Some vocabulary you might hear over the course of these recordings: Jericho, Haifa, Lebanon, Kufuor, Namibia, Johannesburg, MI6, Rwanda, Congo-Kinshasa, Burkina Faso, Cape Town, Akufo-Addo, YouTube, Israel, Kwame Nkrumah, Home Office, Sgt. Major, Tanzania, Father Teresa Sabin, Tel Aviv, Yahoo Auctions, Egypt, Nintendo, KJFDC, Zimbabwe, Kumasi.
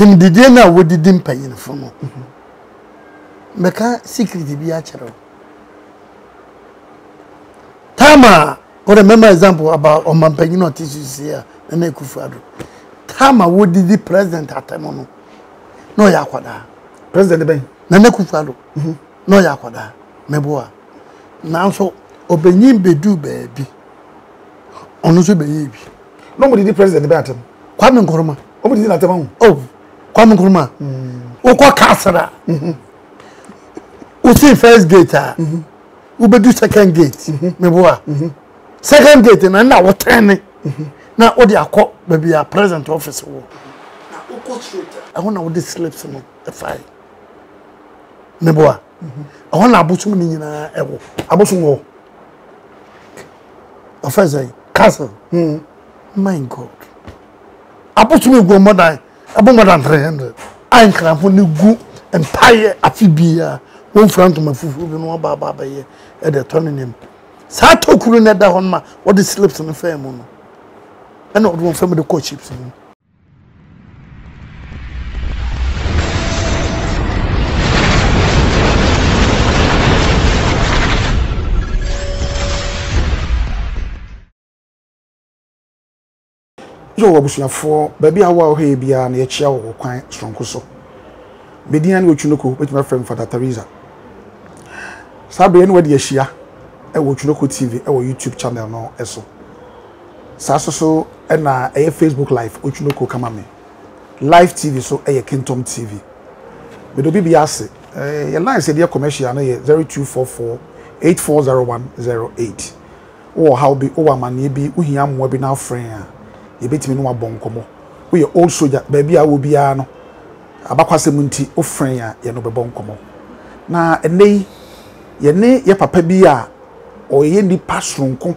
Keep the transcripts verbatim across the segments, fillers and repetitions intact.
Tim the dinner would didn't pay in form. Meka secretly be a chero. Tama, or remember example about Omampagino tissues here and Akufo-Addo. Tama would the president at Tamono. No yakwada. President Ben. Nanakufado. No yakwada. Meboa. Now so Obenim bedu baby. Onusu baby. Nobody did president about him. Kwame Nkrumah. Oh, did not among. Oh, Kwame Nkrumah. Oko Kasara. Usi first gate. Ubedu second gate. Meboa. Second gate, and now what turning? Now, what they are called, maybe our present officer. Now, Oko Street. I wonder what this slips in the fire. Meboa. I wonder about you in a ever. About some more. Officer, castle. My God. I put me go more than about more than three hundred. I ain't cramp when you go and pay a fibia. One front of my food, you know, Baba Bay at the turning him. Sato couldn't let that on my what the slips on the fair moon. And not one family coach chips. For baby, our hair be an H. O. quite strong. So, Bedian, which you look with my friend Father Teresa Sabin, where the Asia, and which look with T V, our YouTube channel now, Esso Sasso, and a Facebook Live, which look Kamami Live T V, so a Kingdom T V. But the B B S, a line said, dear commercial, zero two four four eight four zero one zero eight. Or how be over my neighbor, who I am webinar friend. You bet me no bonkomo. We are old soldier, baby. I will be ano. Abakwase munti ofrenya ye no be bonkomo. Na ene ye ne ye papa bi a o ye ni pasronko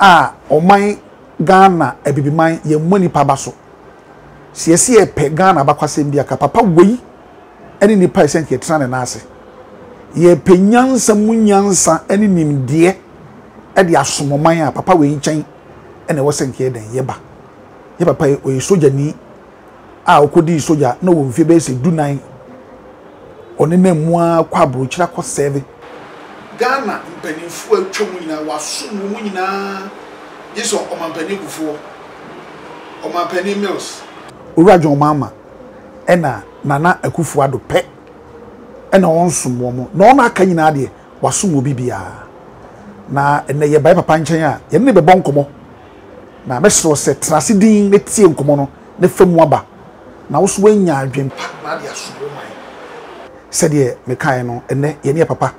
a oman Ghana e bibiman ye moni pa baso. Si esi e pe Ghana abakwase bi aka papa wei ene ni pa esen ke tran na ase. Ye pe nyansa munyansa ene nimde e de asomoman a papa wei nchen. And I wasn't here then, Yeba. Yeba pay or a soldier knee. Ah, Cody soldier, no one fibers a do nine. On the name one quabble, which I could save. Ghana, penny fuel chumina was soon winner. Yes, or my penny before. Or my penny mills. Urajo Mama. Enna, Nana, a Akufo-Addo pet. And on some woman. No, not can you not here. Was soon will be beer. Now, and they are by Panchaya. You never bonkomo. Na mesro se trasidin netie nkomo no ne famu aba na wo so anya adwem na de asoro man se de me kan no ene ye ne papa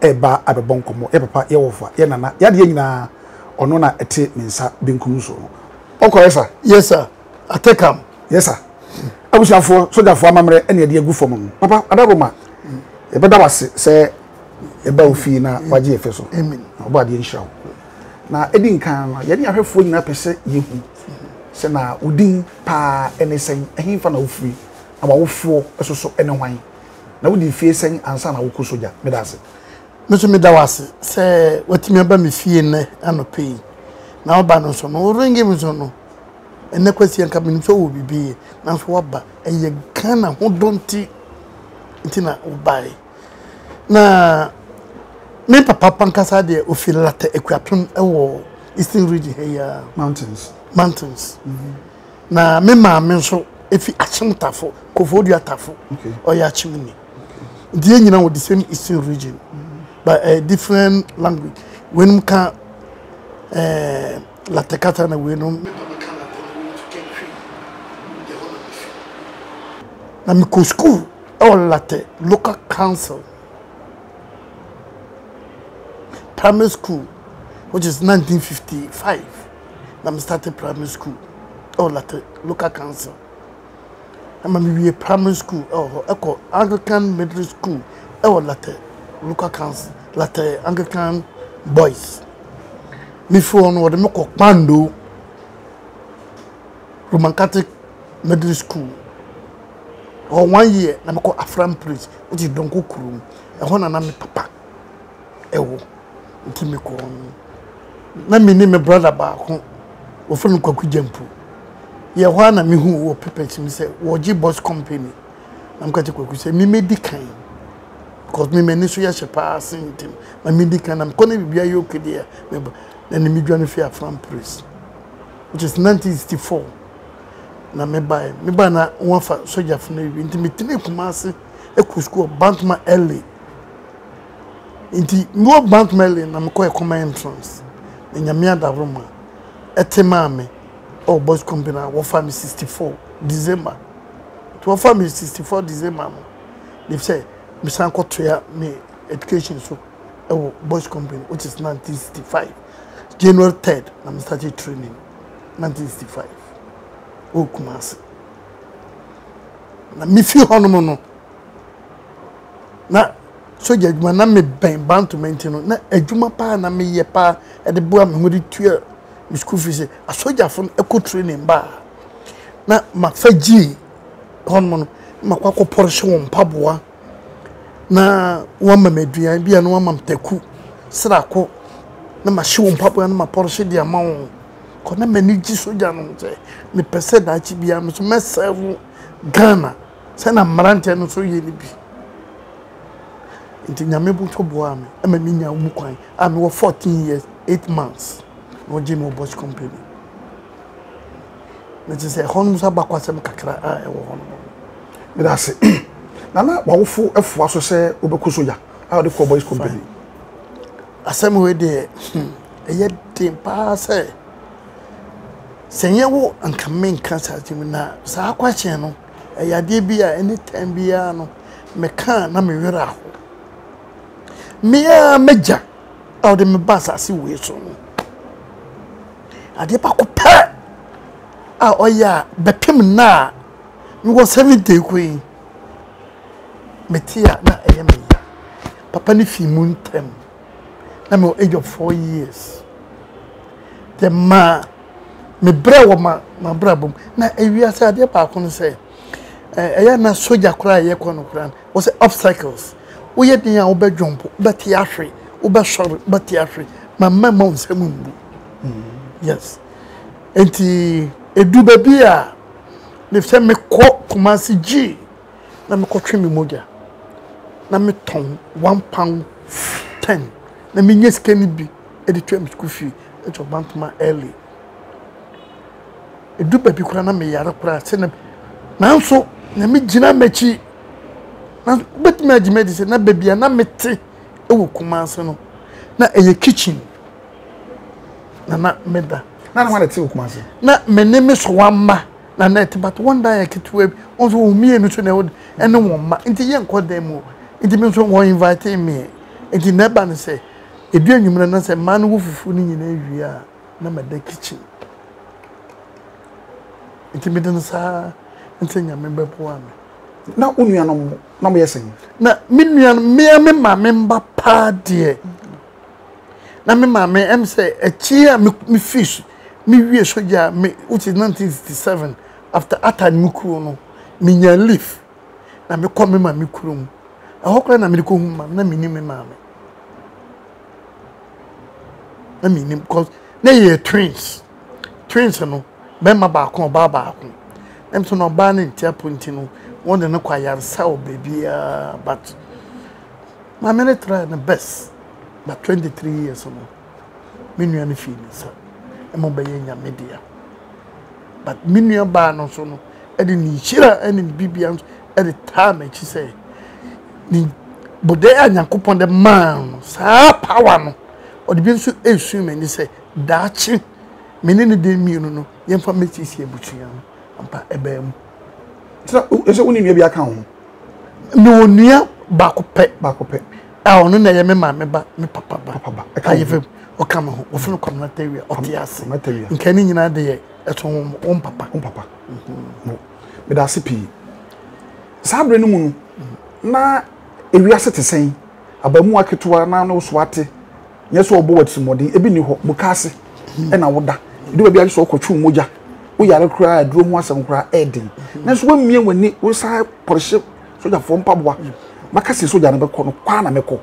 e ba abebon nkomo ye papa ye wofa ye nana ya de nyina ono na ete mensa benkum so okoye sir yes sir atekam yes sir abushafo sojafo amamre ene de agu fom papa adaroma e beda wase se e ba ofi na waje efe so amen obade inshallah na edin kan ya ni ahwefo nyina pese yehu se na odin pa enesen ehimfa na ofri aba wofo esoso ene hwan na wodi fie sen ansa na wokosoja medase meso medawase se watimi aba me fie ne anopei na oba no so no ringi me so no ene kwasi anka me so obibi na so oba eye kana ho donti ntina obai na me papa pankasa de ofilata equatum ewo eastern region here mountains mountains na me ma me so efi achimtafo kofodu atafo oya chimni die nyina wo the same eastern region but a different language when ka eh latekata na we no na mi ko school all late local council primary school, which is nineteen fifty-five, I started primary school, or at the local council. I'm be a primary school, or Anglican middle school, or at the local council, like the Anglican boys. Before I was in Roman Catholic middle school. Or one year, I was a Afram priest, which is Donko Kurum, and I was Papa. Let me name a brother back home. Often, Cocky Jumpo. Yewana mi hu wo pepet mi say woji boss company. I'm going to go say me medical because me many so ya passing thing. My medical I'm going to be a yoke there. Then me join fear from press. Which is nineteen sixty-four. Na me buy me buy na one for soldier for me intimate me kumase e ku school bankman early. Inti no bankman early na me ko e common entrance. Me nyame adawoma etema me. Oh, boss company, one family sixty-four December. To one family sixty-four December, they say, "Mister Nkotoya, me education so, oh, boss company, which is nineteen sixty-five, January third, I'm started training, nineteen sixty-five. Oh, kumasi. Na me feel honourable. Na so juma na me ban ban to maintain. Na juma pa na me yepa at the boy me hudi tuya. School fees. A soldier from eco training bar. Now, my G, Honman, my Quaco Portion, Pabua. Now, woman may be and woman teku, Seraco. Now, my shoe and Pabua and my Portion, the amount. Connect me, Niji Sojan, me percent that she be a mess Ghana. Send a marantian so ye be. Into Yamibu Tobuami, and Minia Mukwai, and were fourteen years, eight months. No Jim Bosch company. Let us say, Honmus Abaquasam Kakra, I will honor. But I say, Nana, Wafu F was to say, Ubakusuya, how the four boys company. A same way there, a yet team pass. Senor and Kamin cancer Timina, Saquachano, a Yadibia, any time Biano, Mecan, Namira. Mea Major, out of the Mabasa, see we soon. I did not compare. Oh, yeah, the Pimna. You was having the queen. Metia, not a yammy. Papa Nifi moon tem. I'm your age of four years. The ma, me bravo, my bravo. Now, if you are dear Pacon say, I am a soldier cry, a conocran, was obstacles. We had the Uber jump, but theatre, Uber short, but theatre. My mamma's a moon. Yes. And the Edubabia, they send me cock, Kumasi G. Let me coach me moja. Let me tongue one pound ten. Let me yes, can it be? Editor Miskufi, it's a bank my early. Edubabi Kurana me Yarapra, send them. Now so, let me Jina Mechi. But Major Medicine, not baby, and I met it. Oh, Kumasano. Now a kitchen. Nana meda. Nana wana tio kumasi. Na meneme swamba na net but one day I get web onzo umi enuto na od eno wamba inti yen kwa demo inti mso won invite me inti neba ni say edu enyumre na say man wo fufu ni nyina awia na meda kitchen inti meden sa inti nya member poa me na onua no mo na mo yesen na menua me me ma member pa de. Na me mama em say a chia me fish me wie soja me which is nineteen sixty-seven after atan mukuru no me nya leaf na me come mama me kurum e hokra na me ko hu mama na me ni me mama na me ni because na ye twins twins no be ma ba ko ba ba ko em so no ba ni ntia punti no won de no kwa yarsa o baby but mama na try the best. But twenty-three years ago, Minu and Phoenix, a Mobayania media. But Minu Barn so no, and in Nishira and in Bibians at the time, she said, but they are not upon the man, sir, power, or the beans to assume, and they say, Dachi, meaning the Muno, the information is here, Butchian, and Pabem. It's only maybe account. No near Bacope, Bacope. I don't know if my papa, papa, I even or come home, or from commentary or yes, material. In Canadian day at home, on papa, on papa. But I see Sabre noon. Now, if we are saying about Muakatu, Nano Swati, yes, or board somebody, Ebinu Mukasi, and I wonder, do a very so cochu moja. We are a cry, drew once and cry, adding. That's one meal when it was high for ship, so that from Papa. Makasi so jana be kono kwa na meko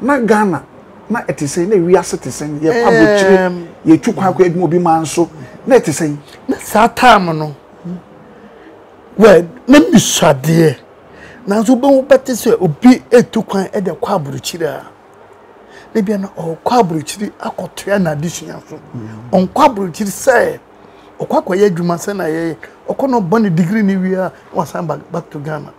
na Ghana na etisen na wiase tisen ye pabotire ye twukwa kwa edmo bi manso Let us say, that's our time. No, well, let me shut there. Now, so don't bet this will be a two coin at the quabruchida. Maybe an old quabruchid, a cotrian addition on quabruchid, say, or quaquay, you must send a or could not burn a degree near once I'm back to Ghana.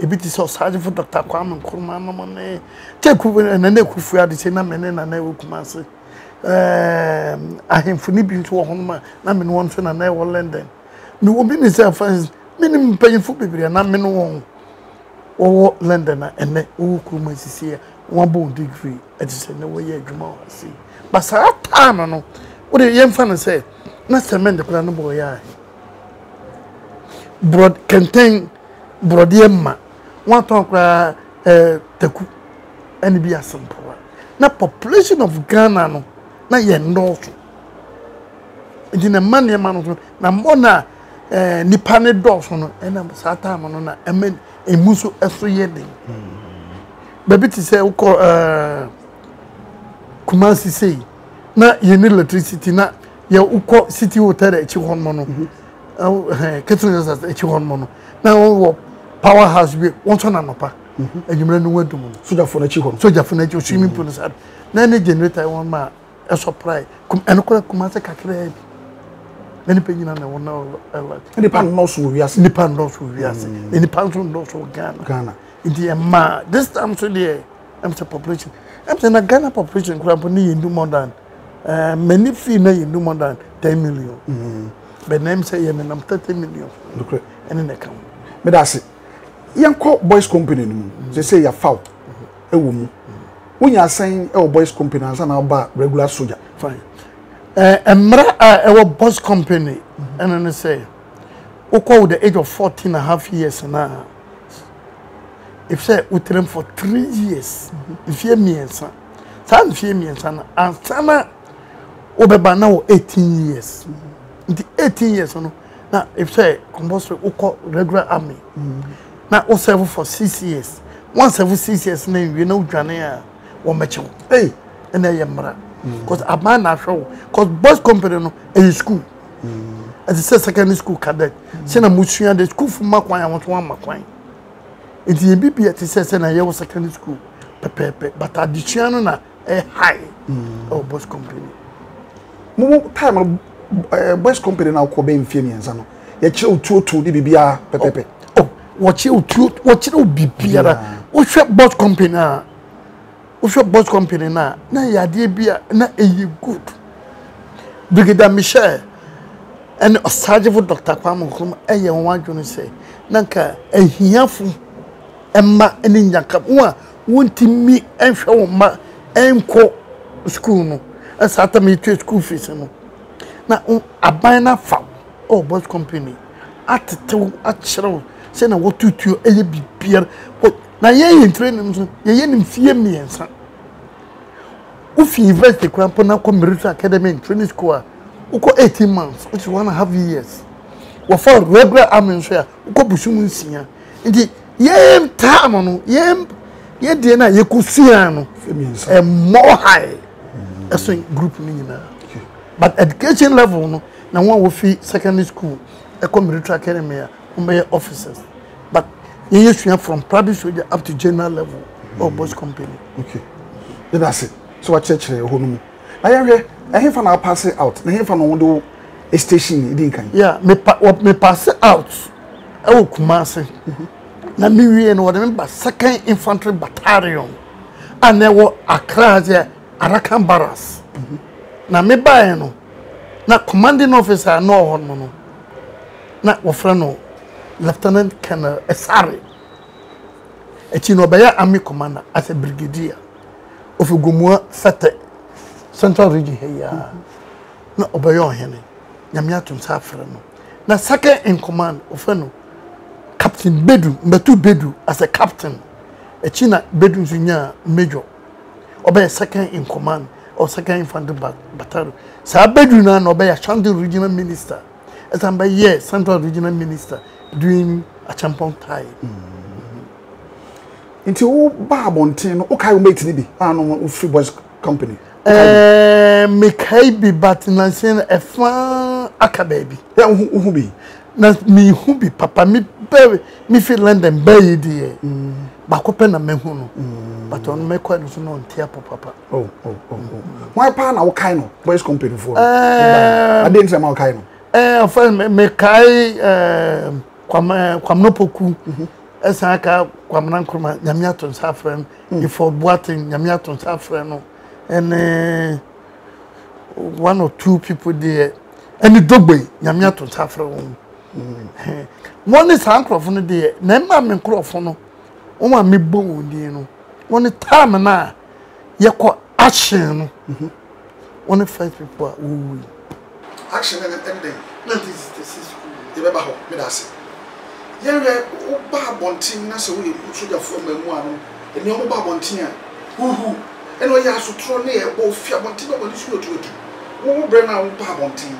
A bit is so sergeant for Doctor Kwame Nkrumah, take over and then Kufuor, and I will come. Um, I am for nipping to a home, I mean, one son and I will lend them. No woman is a first minimum paying for people, and I mean, one or Londoner and the Okuma is here, one bone degree, at the same way, Jamal. See, but sir, I don't know what the young fan said. Not to mend the plan boy, I brought contain Brodiema, one talk, uh, the and be a simple. Not population of Ghana. Na ye north. Ndi na mane manu na mona eh nipa ne doso no ena sata manu na emen emuso eso ye den. Baby ti say uko eh Kumasi say na ye need electricity na ye uko city hotel e chi hon mo no. Eh ketu za e chi hon mo no. Na wo power house bi won so na nopa. Ejumre no wadu mo. So da fo na chi hon. So ja fo na chi swimming pool sa. Na ne generator won ma a surprise. Come and call a commander Cacre. Many penina will know. Any pan knows who we are, any pan knows who we are, any pan knows who Ghana. Ghana. In the Emma, this time to the empty population. Empty a Ghana population company in Dumondan. Many female in Dumondan, ten million. But name say, and I'm thirty million. Look, and then they come. But that's it. Young court boys' company, they say you're foul. A woman. When you are saying our boys company and our regular soldier, fine. Our boss company, and then say, "Oko with the age of fourteen and a half years now. If say we train for three years, if you me and son, son if you me and son, and son, Obeba now eighteen years. The eighteen years, no. Now if say compulsory Oko regular army, now we serve for six years. Once every six years, name we know Ghana. Hey, and I am because a man I show because both company no in school as a secondary school cadet. Send a mutual the school for Makwai. I want one Makwai. It's the B P at the secondary school, but at the channel a high or both company. More time, both company now Kobe in Fienians. Your child two to the B B R Pepe. Oh, what you two, what you be Pierre, what's your both company? If your boss company now, now your idea be now you good. Brigadier Michel and a sergeant for Doctor Kwame Nkrumah, I am one to say, Nanka, a hiafu, a ma, and in Yakabua, wanting me and show ma, and co school, no, as at me to school fees. Now, a banner foul, oh, boss company, at two, at Sherlock, send a what to you, a be peer, what. Now, you in training, you in fear me and son. If you invest the Crampona Commercial Academy in training school, you go eighteen months, which is one and a half years. We for regular army share, you go Bushumu senior. Indeed, you am Tamano, you am, you dinner, you could see a more high as a group minimum. But education level, no, now one will fee secondary school, a commercial academy, or officers. But yes, we are from private soldier up to general level or boss company. Okay, that's it. So I church here, home. I have I have an pass out. I have an old station. Yeah, me what me pass out. I will Kumasi. Now me we and what remember second infantry battalion, and there were Accra there, Arakan Barras. Now me buy no. Now commanding officer no one no. Now we friend no. Lieutenant Colonel Esari, a Chinobaya Army commander as a brigadier of Ugumua Fete, Central Region here. No Obayon Henny, Yamiatum Safrano. Now, second in command of Feno, Captain Bedu, Betu Bedu as a captain, a China Bedu Junior Major, obey second in command or second infantry battalion. Sir Bedunan obey a Shandu Regional Minister, as I'm by year Central Regional Minister. Doing a champion tie. Into all Barbontin, okay, mate, Nibby, I know free boys company. Eh, make I be batting and saying a fan aka baby. Ya uhu bi. Na mi hu bi papa mi be mi fi London be yi de. Ba ko pe na me hu no. But on me kwa so no ntia papa. Oh oh oh. Why pa na wo kai no? Boys company for. Eh, I didn't say ma kai no. Eh, fa me kai eh Kwame Kwame Nkrumah. Esa aka Kwame Nkrumah nyame aton safrem before boating nyame aton safrem no. And one or two people there, and the dogway, Yamia to suffer. One is uncle from the day, Namma and Crawfono, Oma me bone, you know. One time and I, Yako action. One of five people are wooing. Action and every day, not this is the Babaho, Midas. Yellow Babontina, so we should have formed one, and no Babontina. Woohoo. And we have to throw near both fear one thing about this road to it. We will bring our power on team.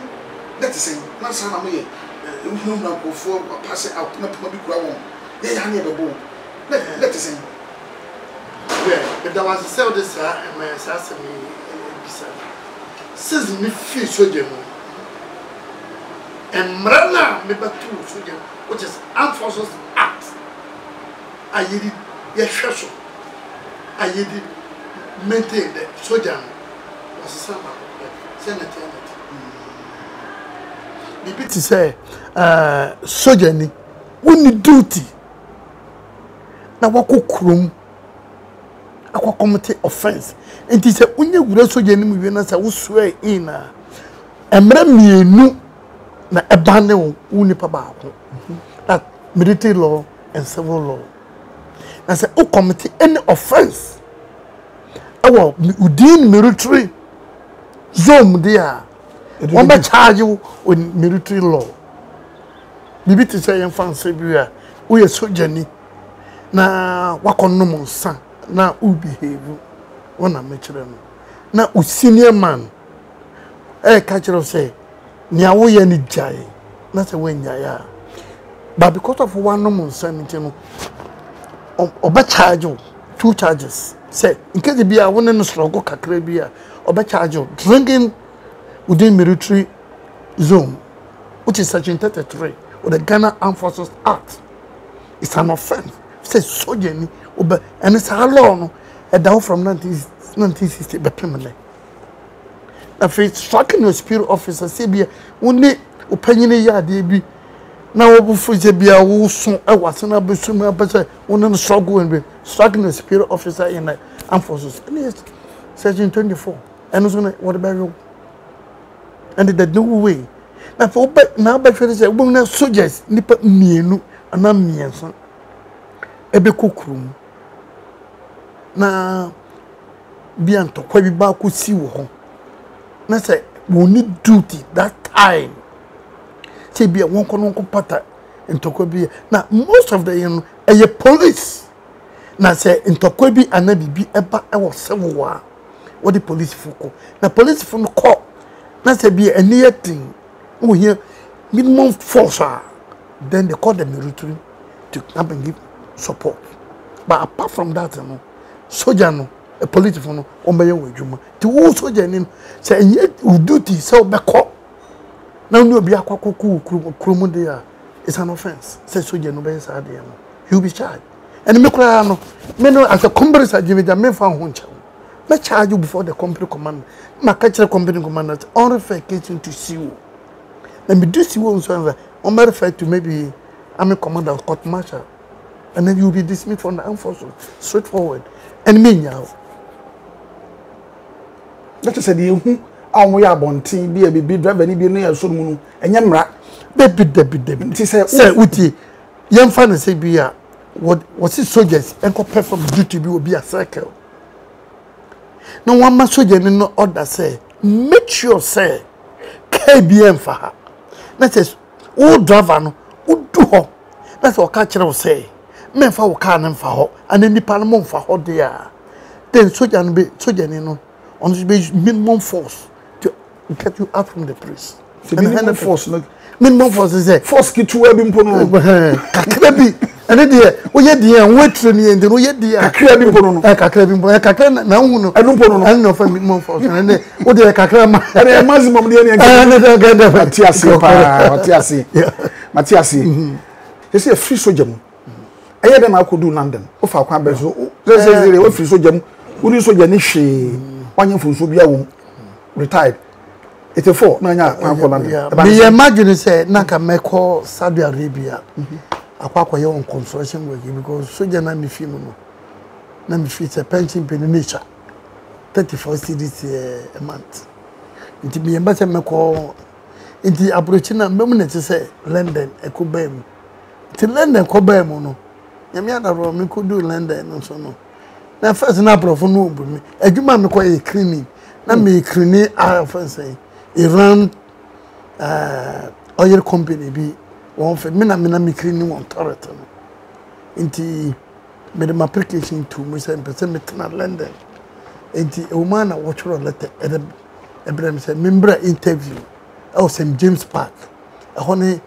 That's the same. Not some way. We will not go for passing out, not to be grown. They are never born. That's the same. Well, if there was a sell this, I am asking me. Says me, few soldiers. And Rana, maybe two soldiers, which is unforced act. I did it. Yes, I did it. Maintain the soldier was some senator. The bit is a soldier, only duty. Now, what cook room? I commit offense. And he said, when you would soldier, we will not swear in a memory, no, abandon, only papa, that military law and civil law. I said, oh, commit any offense. Our within military zone, there. One may charge you with military law. Maybe to say in France, we are sojourning. Now, what on no more son? Now, who behave? One of my children. Now, who senior man? A catcher of say, Niawi and Jai. Not a way, Naya. But because of one no more son, overcharge you two charges. Say, in case the beer, one in the struggle, Cacrebia, or by charge of drinking within military zone, which is Section thirty-three, or the Ghana Armed Forces Act, it's an offense. Say, sojourn, and it's how long, and down from nineteen sixty, but permanently. If it's striking your spirit officer, say, be only opinion, yeah, they be now before they be a woo soon, I was in a bosom, but one in the struggle and be. Striking the spirit officer in the armed forces. And yes, Sergeant twenty-four. And also, what about you? And they do way. Now, for but now, but for this, we now soldiers, nipper me and a me and son. A big cook room. Now, Bianto, Quaby Bar could see you home. Now, say, we need duty that time. Say, be a one con pata and talk be. Now, most of the young are your police. Na say ntokwebi anabi bi eba e wo sewoa wo de police fuko na police fun ko na say bi eni yetin wo here minimum force then they call the military to come and give support but apart from that no soldier no a police fun o meye wo adwuma ti wo soldier ni say enye duty say be ko na no bi akwakoku krumu dey a it's an offense say soldier no be say dey no you be charged. And me cry no, me no as a company sajivida me fa huncha. Me charge you before the company commander. Me catch the company commander on referring to C O. Let me do C O on so on refer to maybe I'm a commander of court martial, and then you'll be dismissed from the armed forces. Straightforward. And me now. Let us say the who we are born team be a be driver ni be no so mu no enya mra. Baby baby baby. Ti say say uti yam fa na say bia. What was his soldiers and compare from duty will be a circle. No one must soldier in no order say, make sure say K B M for her. That is old driver who do her. That's what catcher will say. Men for cannon for her and then the parliament for her there. Then soldier be soldier in no on the minimum force to get you out from the prison. The minimum force, look, minimum force is there. Force get to where being put on. And the we had the wait to me and the we had the Acrabimpono, Acrabimpo, Acran, Nauno, and Upono, and no family Monfort, and what the Acram, and a maximum of the other Ganda Matiasi, Matiasi, Matiasi. They say a free soldier. I had them I could do London, of our campers, there's a free soldier, who is so Janishi, one of whom should be retired. It's a four, no, no, imagine say Naka Meko, Saudi Arabia. Akwa your own consolation with you because soldier Nami Fimo Nami fits a pension in nature thirty four cities a month. It be a better meko in the approaching a moment to say London a Cobem. To London Cobemono. Yamiana Roman could do London and so no. Now first an opera for no, a human require a cleaning. Nami cleaning, I often say, Iran oil company be. One for me, I'm not making one turret. Into made my application to Miss and President London. Into a woman, I watched her letter at Abraham said, member interview. I was in James Park, a honey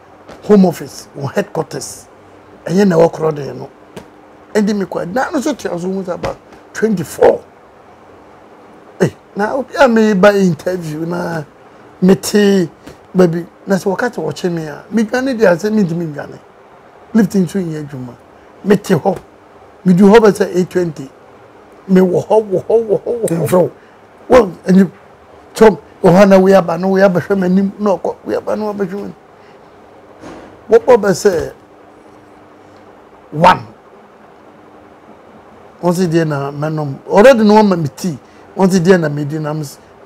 home office or headquarters. And then I walk around there. And then I quite now, such as almost about twenty four. Now, I may buy interview now, meet. Baby, that's what I'm watching me. Me Ghana, they are saying me to me Ghana. Lifting two years, Juma. Me too hot. Me do hot at eight twenty. Me wo hot, wo hot, wo hot, wo hot. Well, and you, Tom, Ohana, we are banu, we are bashumen, no, we are banu bashumen. What Baba say? One. Once again, na manom. Already no one me tea. Once again, na me din. I'm, me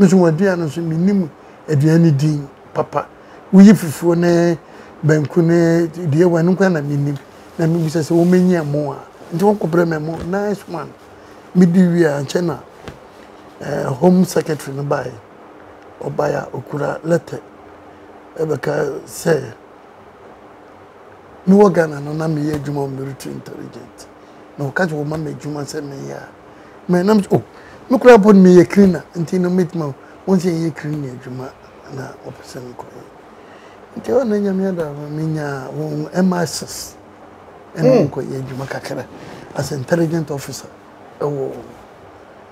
so we do, I'm so minimum. Every day. Papa, we if you ne benkune dear one na minim na me say o menya mo a nti won ko brema mo nice one me di wi a chena eh home secretary no bai obaya okura letter ebeka say ni wogana no na me ye djuma military intelligence no ka wo ma me djuma say me ya me na oh me kura bon me ye cleaner nti no meet ma won say ye cleaner djuma na option ko nti o nanya mi ada mi nya won M I six en ko ye djuma kakara as intelligent officer o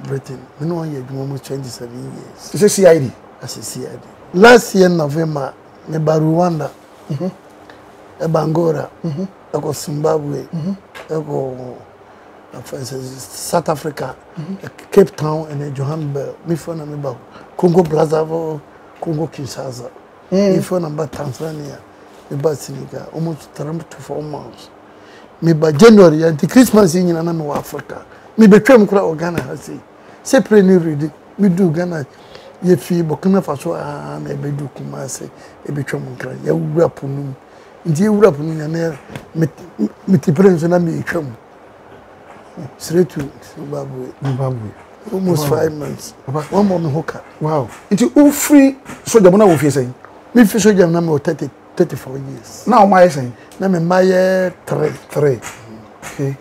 Britain me no ye djuma mo twenty-seven years as a C I D as a C I D last year November me ba Rwanda mhm e ba Angola mhm e ko Zimbabwe mhm e ko South Africa Cape Town and Johannesburg me for na me ba Congo Brazzaville Congo-Kinshasa, mm. If you number Tanzania, we bought Senegal almost three to four months. We by January until Christmas in Namibia, Africa. We became quite Ghana has it. Separate ready. We do Ghana. If we Burkina Faso, ah, we do Kumasi, we become Ghana. We will rap on you. If you rap on you, then we we prepare for Namibia. We come straight to Zimbabwe. Zimbabwe. Almost wow. five months. One more hooker. Wow. It's all free. So the money will be saying. Me free soldier now me thirty thirty four years. Now my saying. Now me my three three. Okay.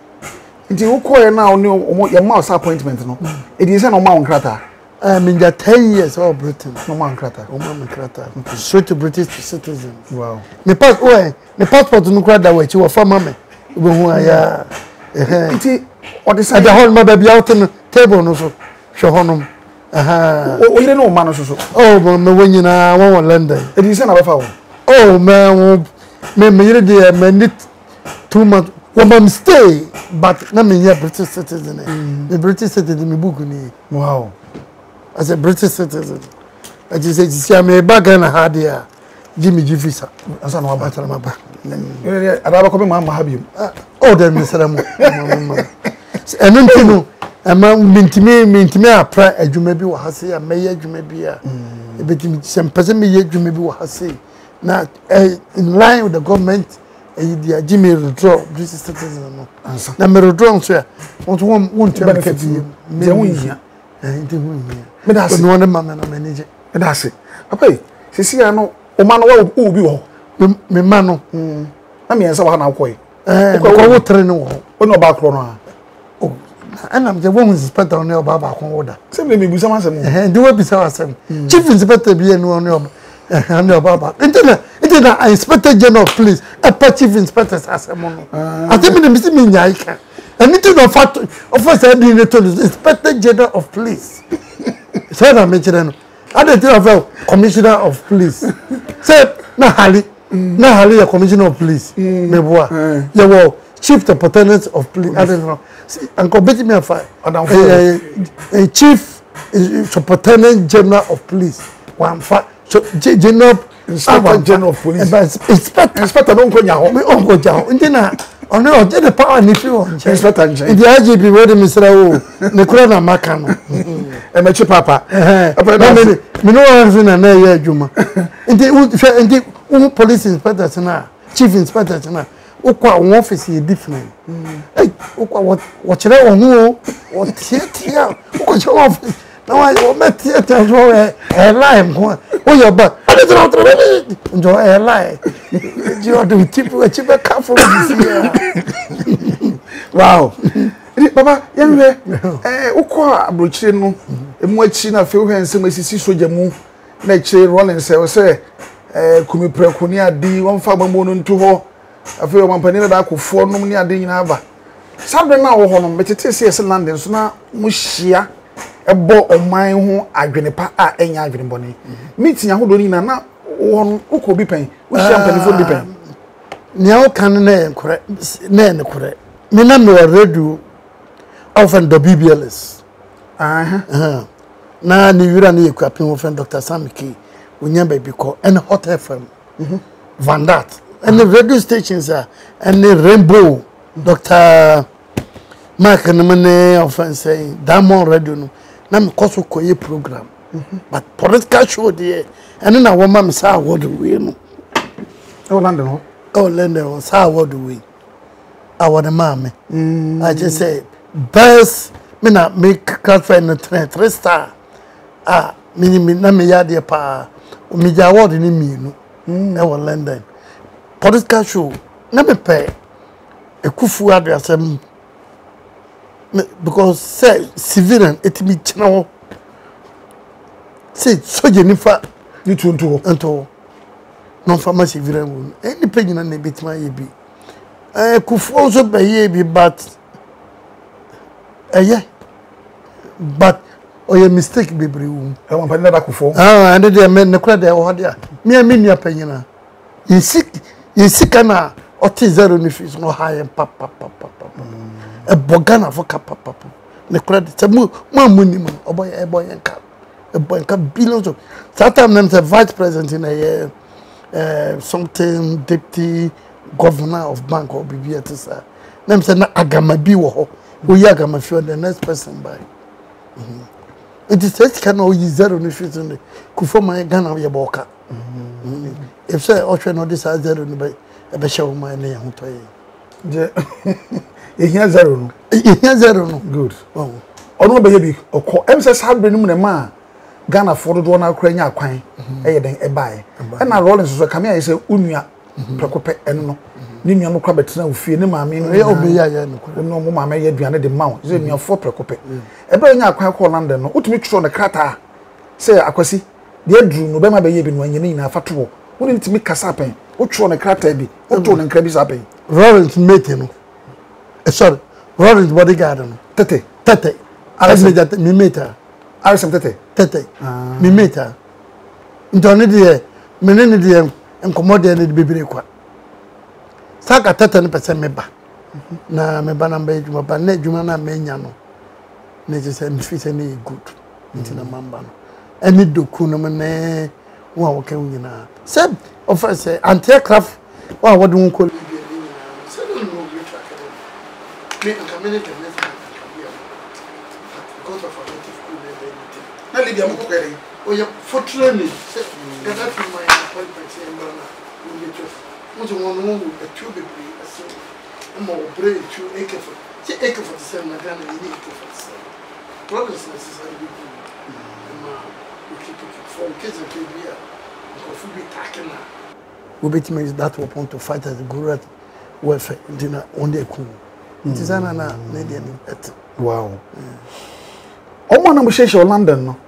It's all clear now. No, your mouse appointment no. It is no man crata. I mean, that ten years all Britain. No man crata. No man crata. Straight to British citizens. Wow. Me pass. Oh, me passport no crata. We chew a farm me. We go here. It's all this. I just hold my baby out and. Table no so, show Aha. Oh, you know man so so. Oh, but me when you na one one London. It is na bafa. Oh, man, me me you dey me need two months. We must stay, but na me here British citizen. The British citizen me book ni. Wow. As a British citizen, I just say just am back na hard here. Give me visa. Asa no abatara ma ba. You dey adaba ko be ma habium. Oh, dem me sara mo. And then you know. Ama mintime mintime apra adwuma bi wo hase amaye adwuma bi a ebetimi sem pese me ye adwuma bi wo hase na in line with the government e dia jimi withdraw this citizen no na me withdraw so ya won to won to benefit me won hia eh inte won hia me da se no na mama na manage me da se papa sisi ano o ma no wo obi wo me ma no na me ensa wa na akoi eh ko wo tre no wo ono ba kro no a and I'm the one inspector on your Baba order. Simply be some answer. Do what be some answer. Chief inspector be no on your Baba. Internet, it President and Inspector General of Police, a chief inspector as a money. I think the missing me Nyaika. And it is of us, I didn't tell you, Inspector General of Police. So I mentioned, I didn't tell you, Commissioner of Police. Say, na Hali, na Hali, the Commissioner of Police. Me boy, you were Chief Superintendent of Police. I don't know. Uncle Betty me a fire. A Chief Superintendent General of Police. One fire. So General. Inspector General of Police. Inspector, Inspector, don't go now. We don't go down. We didn't. Oh no, the power in the field. Inspector General. The I G P where the Mister O. Nikolana Makano. And my chief papa. Me no answer na na ya Juma. Inti inti um police inspector sana, chief inspector sana. Okwa um office is different. Hey, okwa what what chere onu what tia okwa chere office. Now I met tia tia jo eh lie mo. Oh your back. Enjoy a lie. You are to keep a cheaper car for me. Wow. Papa, young man, Uqua, Bruchino, and watching a few hands, and Missus Sojamu, Nature Rollins, I was say, Kumi Preconia, D, one Faber Moon to her, a few one panel that could form near Dinava. Something now, Honor, but it is in London, so now Mushia. A ball of mine who are going to pack any agony bonnie. Meeting a hoodoo in an hour, one who could be paying. We champagne for the pen. Now can name correct, name correct. Menam were redo often the B B L S. Ah, now you run your crapping often Doctor Samiki, we never be called and Hot F M, Van Dat, and the radio stations are and the Rainbow, Doctor Mark and Mane often say, Damon Radio. I'm because of a program, but political show there, and then our mom saw what do we know? Oh, London, oh, London, saw what do we? Our mammy, I just say, best me not make coffee and a train, three star. Ah, mini minamia de pa, Omija award in me, no, our London. Political show, never pay a Kufuor address. Because say civilian, it be channel. Say so Jennifer, you turn to unto non-farmer civilian woman. Any pain in a bit my baby. I could also be baby, but yeah, but oh, your mistake, baby. I want another Kufuor. Ah, and then men the crowd they are there. Me and me, your penina. You sick, you sick, and I or zero if it's no high and pop, pop, pop, pop, pop. A bogana for capa papa. The credit a moon, one moon, a boy, a boy, and cap, a boy, and cap billions of. Sometimes the vice president in a uh, something deputy governor of bank or B B S S. Name said, Agamabiwo, who Yagamafio, the next person by. It is such can all use zero nutrition. Kufoma Ghana Yaboka. If so, Ocean or this has zero, a beshel my name. He has zero. He has zero. Good. Oh, no baby. Or call M S S had been in a man. Ghana for the one Ukraine, a coin, a then a buy. And I roll into the Kamia is a unia, Procope, and no. Nimia no crabbit, no fear, no mammy, no mamma, may be under the mount, Zimia for Procope. A brain I can't call London, would make sure the crater. Say, Aquasi, dear Drew, no bema baby when you need a fatwa. Wouldn't make us happen? What on a crater be? What on a crabby's happen? Rollins made him. Sorry, Rollins bodyguard. Tete, tete. I said that Mimeta. I said tete, tete. Mimeta. Internally, Menenidium and Commodian Bibriqua. Saka Tatan Pesa Meba. Na Mebana Bejuma, but Nejumana Menyano. Nature and fit any good. It's in a mamban. And it do Kunamane, one walking in. Seb, officer, anti craft, or what do you call it? I am coming to next month. Because of our native food and everything. Now, Lydia, I'm going Oh, yeah, for training. Get up in my appointment here in Ghana. We'll get you. Once you want to move with a tube, a soul. I'm going to pray to A K forty-seven. See, A K forty-seven, my Ghana, you need A K forty-seven. Problems necessary to do. We keep it for kids and people here. Because we'll be attacking now. We'll be teammates that will want to fight as a guerrilla warfare. Dinner only a cool. It is an Indian. Wow. Oman Amusha London, no.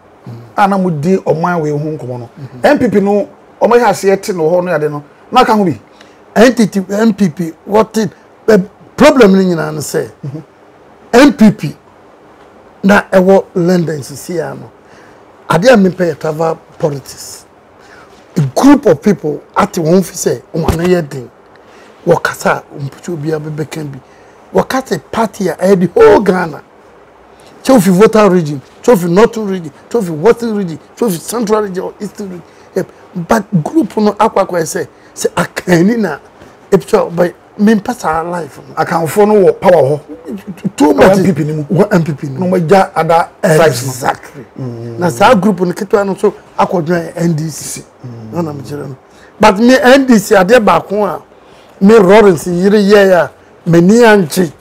Anamudi or my way home. M P P no, or my has yet no honor, I don't know. Makangubi, entity M P P, what it problem in an say M P P na ewo London Sisiano. I didn't pay travel politics. A group of people at the home say, Umanayadin, Wakasa, Umputubia Bekenbi, Wakata party at the whole Ghana. Chofi Voter region, Chofi Northern region, Chofi Western region, Chofi Central region or Eastern region. But group no akwa say say akanina episode by me pass our life akan for no power too much M P P ni M P P no ma ja ada exactly na sa group no keto no so akodwan N D C no na me jere no but me N D C ade ba ko a me Lawrence yire ye ya me ni anchi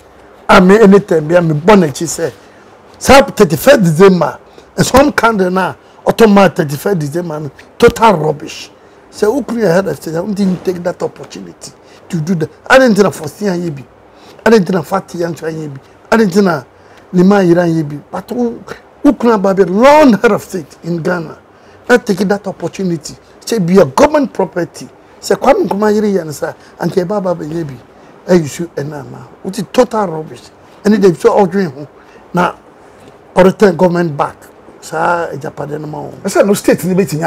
am anytime me bonachi say sub thirty-first December some candle na automatic thirty-first December, total rubbish. So, who ahead of I didn't take that opportunity to do that. I didn't foresee I didn't fatty and I didn't Lima. But who could have a long head of state in Ghana? I take that opportunity. Say, be a government property. Say, Kwame Nkrumah and sir, and Kebaba Yebi. I issue an armor, which is total rubbish. And they saw all dream now, or return government back. I said no state in the meeting.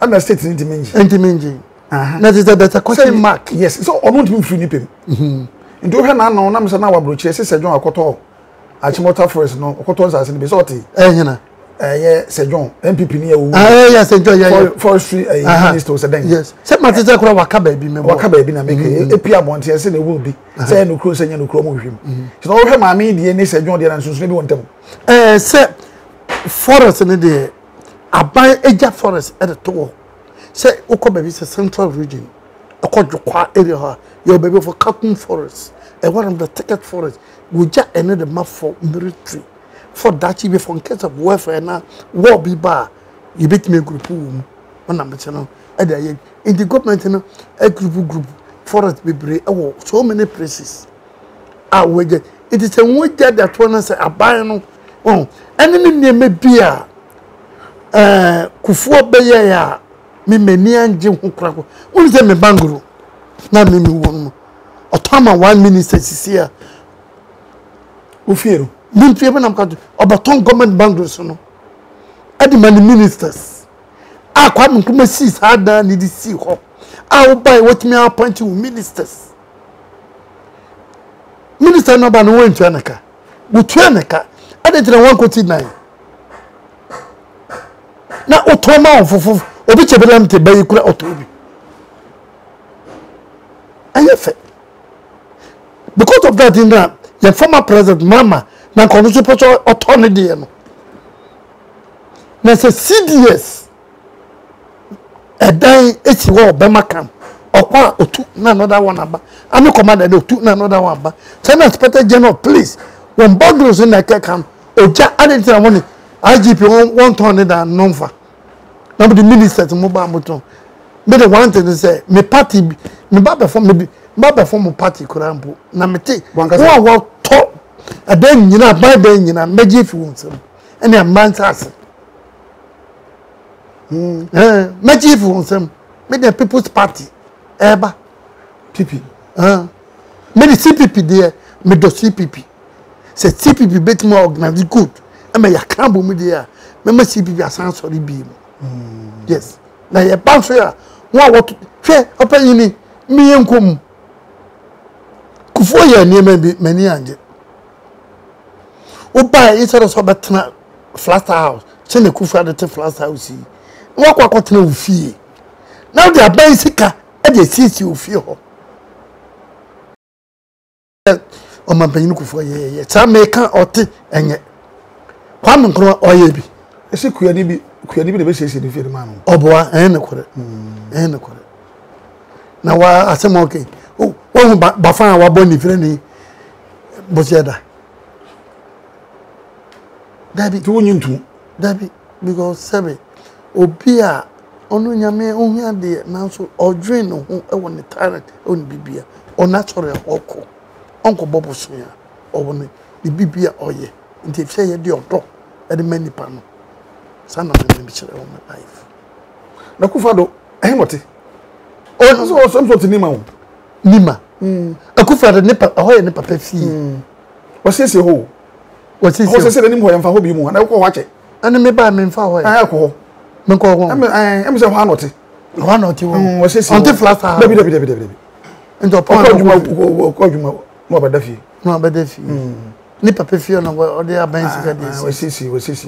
I'm not state in the meeting. That is the better question mark. Yes, so I won't be free nipping. And do her now, no, I'm an hour brooch. I said, John, I caught all. I chimota first, no, cotons as in the sortie. Eh, yeah, said John, M P P near. Ah, yes, enjoy your forestry. Yes, said my sister, Wakabe, be my Wakabe, and make a P M one, yes, and it will be. Say no cruising and no chrome with him. So, all her, my media, and said John, the answers maybe want them. Eh, sir. Forest in the day, I buy a forest at a tour. Say, Okobe is a central region. I call you quite area, your baby for cotton forest, and one of the ticket forest. We just ended the map for military. For that, you from case of warfare and war be bar. You beat me a group room, one number channel, and in the government, a group group, forest be brave, so many places. I wager it is a way that one is a buying. Oh, and then may be a Kufuor Beya, Mimanian Jim Hukrako, who is them a banguru. Now, me one or Tama one minister is here. Ufiro, Munfiaman, I'm called Obaton government banguru. I demand ministers. I come to my seas harder than it is sea. I will buy what me appoint to ministers. Minister number one to Anaka. But Anaka. I didn't want to continue. Now, Otoma for Obichabelam to buy you could Otobi. And you fit. Because of that, in that, your former president, Mama, now comes to put your autonomy. Now, say C D S, a day it's war, Bamacam, or one or two, another one. I'm a commander, two, another one. China Inspector General, please, when burglars in the camp. Oja added to money. I G P one hundred and non for. Now the minister to mobile motor. But the one thing they say, my party, my baba form, maybe baba form a party kurambo. Now me take one walk top. And then you know, by then you know, maybe if you want some, and a man's ass. Maybe if you want some, maybe the People's Party, Eba, P P, ah, maybe C P P there, maybe the C P P. C'est C P P bête moi organisé good. Mais y a quand même beaucoup de même C P P a sans sorti bien. Yes. Là y a pas de ça. Moi what fait après il est mieux en commun. Kufuor y a ni même mais ni ange. Au bas il se reçoit maintenant flat house. C'est le Kufuor de te flat house aussi. Moi quoi continuer au fil. Now they are basic et des six au fil. On m'a payé Kufuor yeye. Ça me quand ôté enye. Quand on croit oyebi. Est-ce que Kuyani bi Kuyani bi de bese se defi de manu. Oboa en ne kore. En ne kore. Na wa asema okay. Oh, wo ba fa wa boni fere ni. Bosiada. Dabi tu nyintu. Dabi because seven obia onu nyame ohia de na so odwen no ho e woni talent on bibia. On natural oko. Uncle Bob was here, or the B B A or ye, and they say your drop at the many panel. Son of the nature of my life. Nakufado, I am what On some sort of Nima. Nima. Akufo-Addo nepa ahoye nepa pepsi. What's this? Who? What's this? What's this? The name who I am for hobby mo. I go watch it. I no me buy me for why. I go. Me go go. I me I me say how naughty. How naughty wo. What's this? Until flatter. Baby baby baby baby. Into point. Call you ma call you ma ma badafi. Ma badafi. Nepa pepsi on go dey abensi this. What's this? What's this?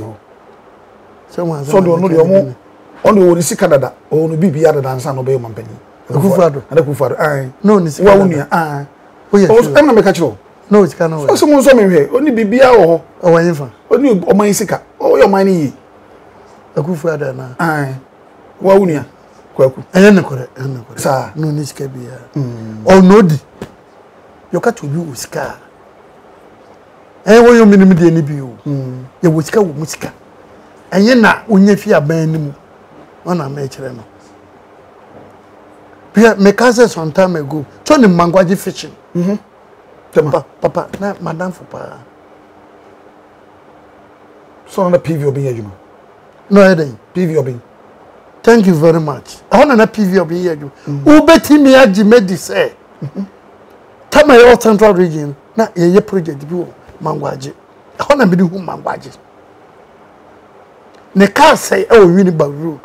So so do no dey omo. On the see Canada, or no be other than San Obey Mampany. Akufo-Addo, and Akufo-Addo, aye. No, it's Wawunia, aye. Oh, yes, I'm not a catch. No, it's kind of someone somewhere, only be beer or whatever. Only or my sicker, or your money. Akufo-Addo, aye. Wawunia, Quaku, and Anacore, sir, no, it's Cabia. Oh, no, you got to do scar. And what you mean, any view? You would scar with Muska. And you're not when you fear banning. Ona mechireno. Because me case some time ago, Tony Mangwaji fishing. Mhm. Papa, papa, na madam for pa. So on the P V Obin Yejuma. No eden. P V Obin. Thank you very much. I want na P V Obin Yejuma. Who beti me agime this eh? Mhm. Tamayo Central Region na yeye project bi o Mangwaji. I want na be do Mangwaji. Ne ka say e o wini ba road.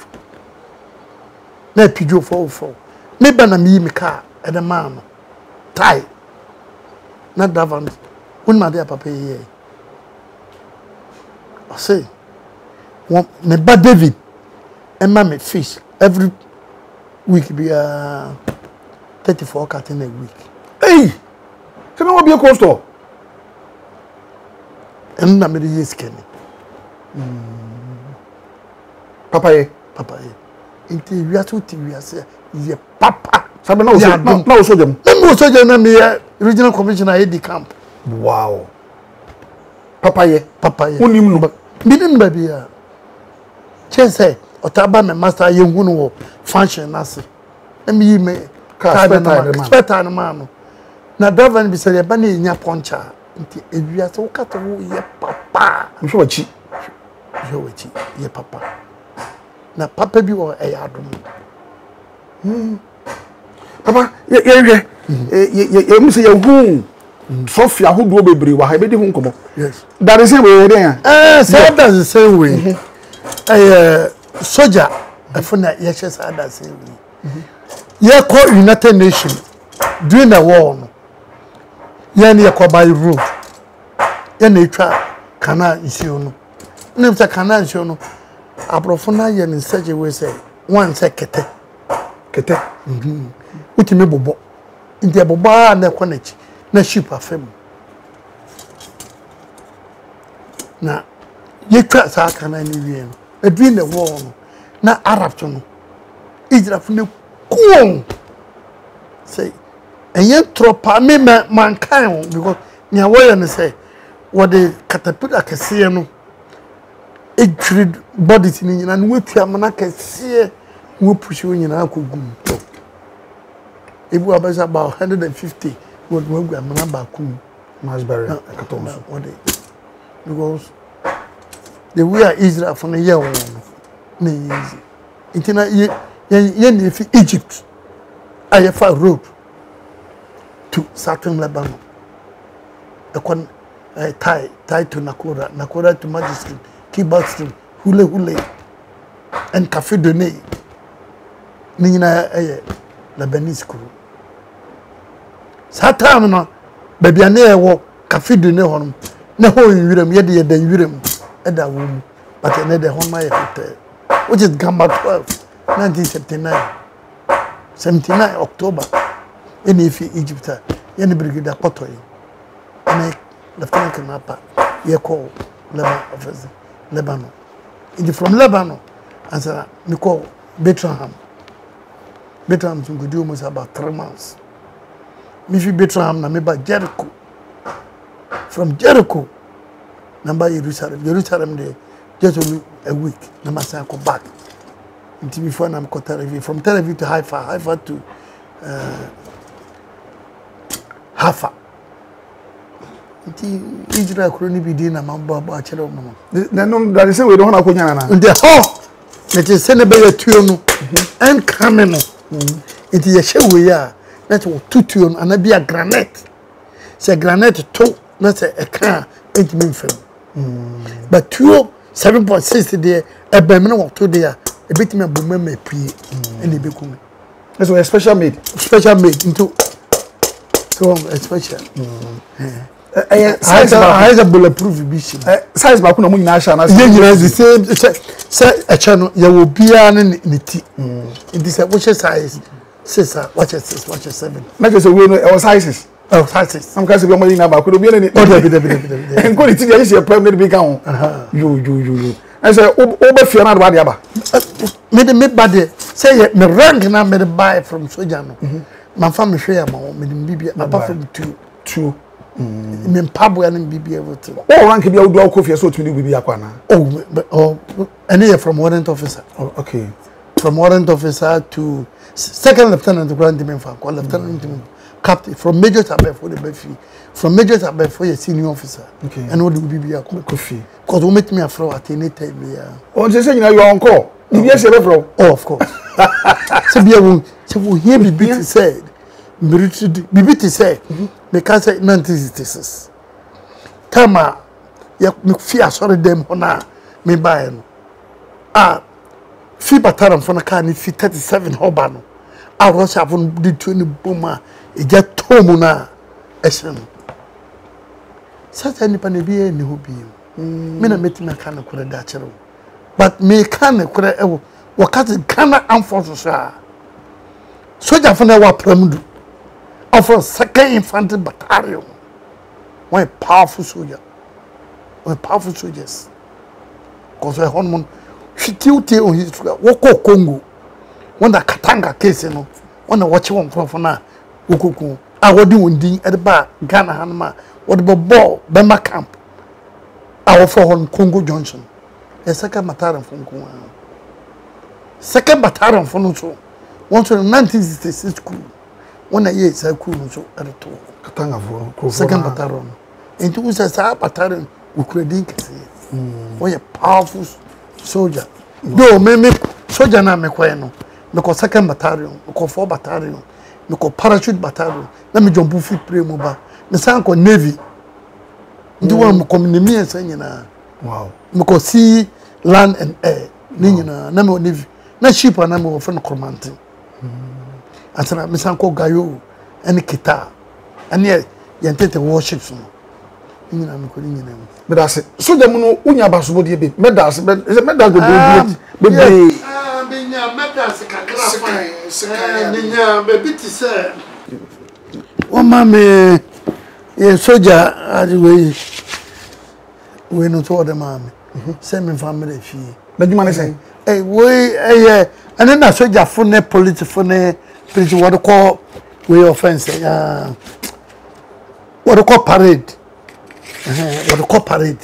Na pidio for for me ba na mi mi car e de ma no tie na davan un ma de papa ye I say one me ba David e ma me fish every week be uh, thirty-four carton a week hey se me wo be cost o en na me de yes ken papa ye papa ye inti we are to we are say ye papa sabe na oso na oso dem na oso dem na me regional commissioner at the camp wow papa ye papa ye unim no bi din ba bia chese otaba me master ye hu no function na se na me me ka speta na ma no na driver bi say ba na nya poncha inti ewia so ka to ye papa mso wa chi je wa chi ye papa na papa bi wo e adom hmm papa ye ye ye ye mu se ye hu sofia ho do bebere wa ha be di hu nkomo yes that is the way there eh so that is the same way eh soldier afuna ye che sa that same way ye ko United Nations during the war no ye na ye ko by road ye na etwa kana nsio no na etwa kana nsio no Abrofuna yen in such a way say one say kete kete mhm uti me bobo ntia boba na konechi na ship afem na yekwa sa kana ni wie no between the war no na Arab to no Israel ne kuon say enye tropa me man kan because nya warrior no say what the catapult kese no Egrid body tini nyina no atua mana kase wo pushi nyina akogum to ebu abasa about one hundred fifty wo gwa mana ba kum masbury akatomso what they because the way are Israel for na year one na easy itina ye ye ni fi Egypt Haifa road to southern Lebanon ekon tie tie to Nakura Nakura to Majesty Kibaxton, Hule Hule, and Café Donné. Nina a Lebanese crew. Satamana, baby, I never walk Café Donné on. No, you rem, yet the urim at that room, but another home my hotel, which is Gamba twelve, nineteen seventy nine, seventy nine October. Any if Egypt, any brigadier Potoy, and Lieutenant Knapper, Yako, Lebanon officer. Lebanon. It's from Lebanon. And so we call Bethlehem. Bethlehem is about three months. Me from Bethlehem, I'm about Jericho. From Jericho, I'm about Jerusalem. Jerusalem there, just a week. I'm going to back. Until before I'm going to Tel Aviv. From Tel Aviv to Haifa, Haifa to uh, Haifa. Israel couldn't be dinner, Mamma Bachelor. Then there is a way to Honakuna. The ho! Let us send a bay at Tuno and Camino. It is a we are. Let's two tune and be a granite. Say granite two, not a car, eight min film. But two seven point six there, a bemino of two there, a bit me boom may pre and it become. That's why a special made. Special made into so a special. I have a bulletproof vision. Size Bakuna Munasha, the same a channel, you will be an entity. It is a watcher size, sister, watcher six, watcher seven. Make us a winner or sizes. Oh, sizes. I'm casting your money now, could be any other. And good, it is a permanent big gown. You, you, you. I said, Oberfiona, whatever. Made a midbody say, the rank and I made a buy from Sojano. My family share my own, maybe apart from two, two. Men Pabwe and B B able to. Oh, rank be out of coffee, so to be Biakwana. Oh, but oh, and here from warrant officer. Oh, okay. From warrant officer to second lieutenant to Grand Dimenfa, lieutenant to captain, from major to above for the Befi, from major to above for a senior officer. Okay. And what do be Biakofi? Because we met me a fro at any time. Oh, just saying, you are on call. Yes, oh, of course. So be a woman. So we hear be said. Bibiti say, because I nineteen sixty-six. Tama, you fear sorry them honor me by ah, fee battalion from a car if thirty-seven Hobano. I was having the twenty boomer, a jet tomuna, a son. Such any panny be any who be you. Men are meeting a canna could a dachero. But me canna could a what canna unforced. Soldier from our Premudu. Of a second infantry battalion. One powerful soldier. One powerful soldiers. Because a hormone, she tilted on his Woko Congo. One that Katanga case, no. One that watch one from now. Woko Congo. I would do in at the bar, Ghana Hanma, what about Ball, Bema Camp. Our four Congo Johnson. A second battalion from Congo. Second battalion from Nusso. Once in nineteen sixty-six school, one year is a cool at a two. Katanga second battalion. And two says our battalion, Ukraine, was a powerful soldier. No, maybe soldier na mekweno. Meko second battalion, meko four battalion, meko parachute battalion. Na me jump foot play moba. Me sanko navy. Ndi wa meko nimi ensenye na. Wow. Meko sea, land and air. Ninyi na na me navy. Na ship na me ofren commanding. Atana misanko gayo any kita any yentete worships no nyina me ko nyina me medase so dem no unya basobo de be medase medase go do be be ah be nya medase kakra fine sika nya be biti se o mame e soja adiwe we no to de mame send me family fi meduma ne say eh we eh and then I soja fone politifone please, what do you call way offense? Uh, what do you call parade? Uh, what do you call parade?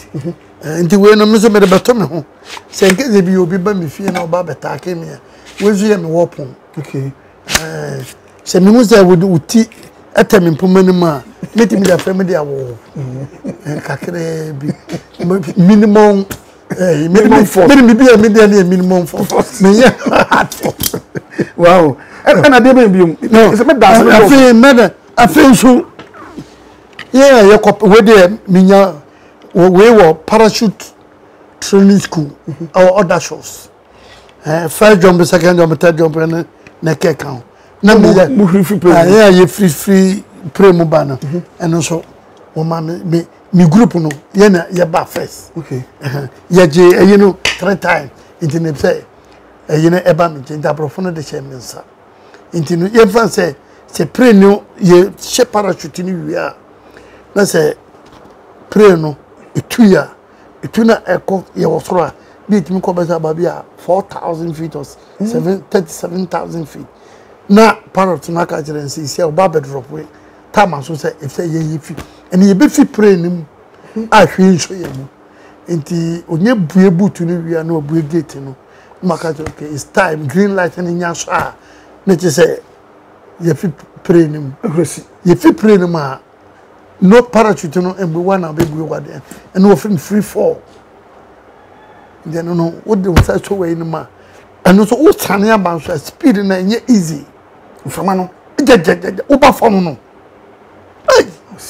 And the way no music made a baton. Say, get the B O B by me, fear no barber attacking me. Where's your weapon? Okay. Say, me was there with tea at a minimum, meeting me a family award. Minimum, minimum for minimum for. Wow. And I didn't be no, it's a bit dancing. I feel mad. I feel so. Yeah, you cop where the Minya we were parachute training school, our other shows. First jump, second jump, third jump, and neck account. Number yeah, you free free pre mobana. And also, oh, mammy, me group no, yena, ya bar first. Okay. Yeah, you know, three times, it's in the say. You know, Ebam, the profound the chairman, sir. Into infant say, say, pray no, ye shep parachute in you are. Let's say, pray no, a two year, a tuna echo, your throw, beat me cobasa babia, four thousand feet or seven thirty seven thousand feet. Now, part of Tunaka and see, say, Barber drop way. Thomas will say, if say ye fit, and ye be fit praying him, I feel so you. Into only breabu to you, we are no brigade, no. Makato, okay, it's time, green light and in your shah. Let us say, if you pray him, if you pray him, no parachute, no, and we want to be good and often free fall. Then, no, what do you say to in the ma? And also, what's Tanya bounce, speed and easy. Ufamano. Upa form no. Hey,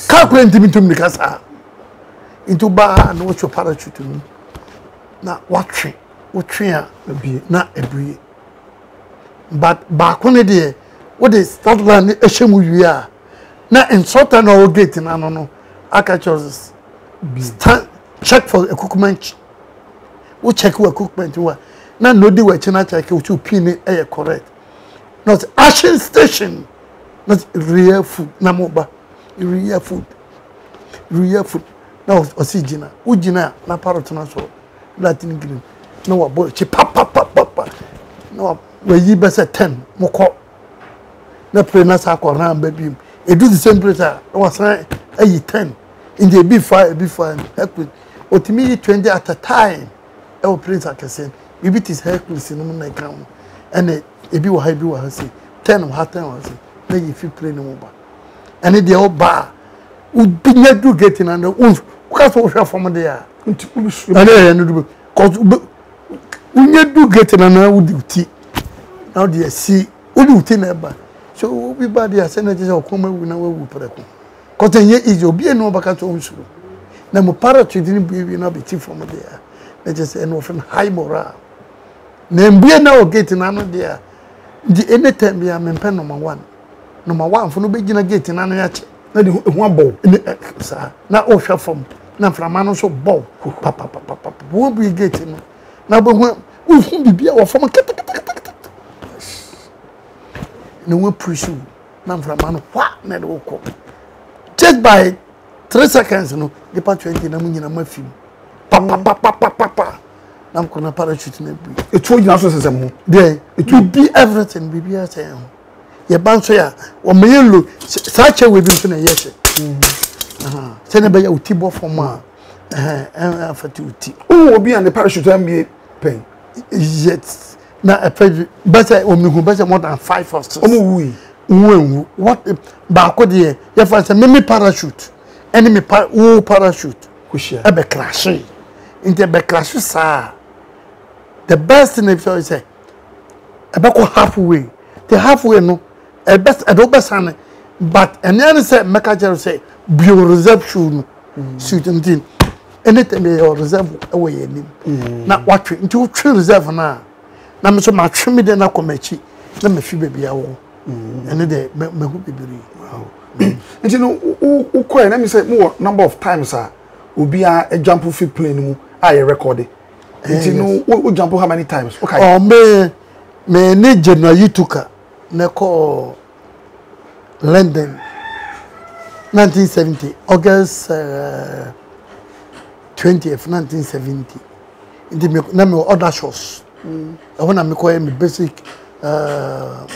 calculate him into me kasa. Into ba no what your parachute to me. Na watching, watching a be na every. But back on the day, what is start land eshemu ya. Na insult an old gate in Anono. Akachos stand check for a cookment. We check what cookment were. Now no day we china check what you pin air correct. Not action station. Not real food. Namoba. Real food. Real food. Now Osigina. Ujina na parotonaso. Latin green. No a boy chip papa papa. No we ye best at ten moko. Na prenasa koran baby. It do the same place. I was right. I ten in the B five, B five, Hercules. But me twenty at a time. I will play like I said. We beat his Hercules in the moon ground, and it be what I do. I say ten or half ten. I say maybe if you play no more. And the old bar would be not do getting under. Who can't watch from there? And then because we need to get in and I would do now they see who do think about. So everybody has energy or come we know we pray. Because any is obi no back at home school. Now my parents didn't be we not be from there. They just an often high morale. Now we now get in another there. The any time we are member number one, number one for no be gina get in another yet. Now the one ball. Sir, now all share from. Now from man also ball. Papa papa papa. Who be get in? Now but when we be our form. No one pursue. Now from man, what made we go? Just by three seconds, no. The party is now moving. Now my film. Pa pa pa pa pa pa pa. Now we cannot parachute. It will be necessary. There, it will be everything. We be at home. You bounce here. We may look. Such a way we do not yet. Ah, so now we are uti bo for ma. Ah, I am fati uti. Oh, we be on the parachute. I be pain. Yes. Now, I pay better more than five or six. Oh, we what Barcodier, you find a mini parachute, enemy par oh parachute, which a becrash in the becrash, sir. The best thing if you say about halfway, the halfway no, a best a double son, but another said, Macajer say, be reserve shoe, suit and tin. Anything may reserve away in him. Not watching into true reserve now. Na mso ma tweme de na komachi na ma fi bebia wo ene de ma hu bebiri wow nti no wo koe na me say mo number of times a obi a jump fi plane mu a ye record nti no wo jump how many times okay oh me me ne jeno yituka na ko London nineteen seventy August uh, twentieth nineteen seventy ndi me na me other shows. Mm. I want to make my basic uh,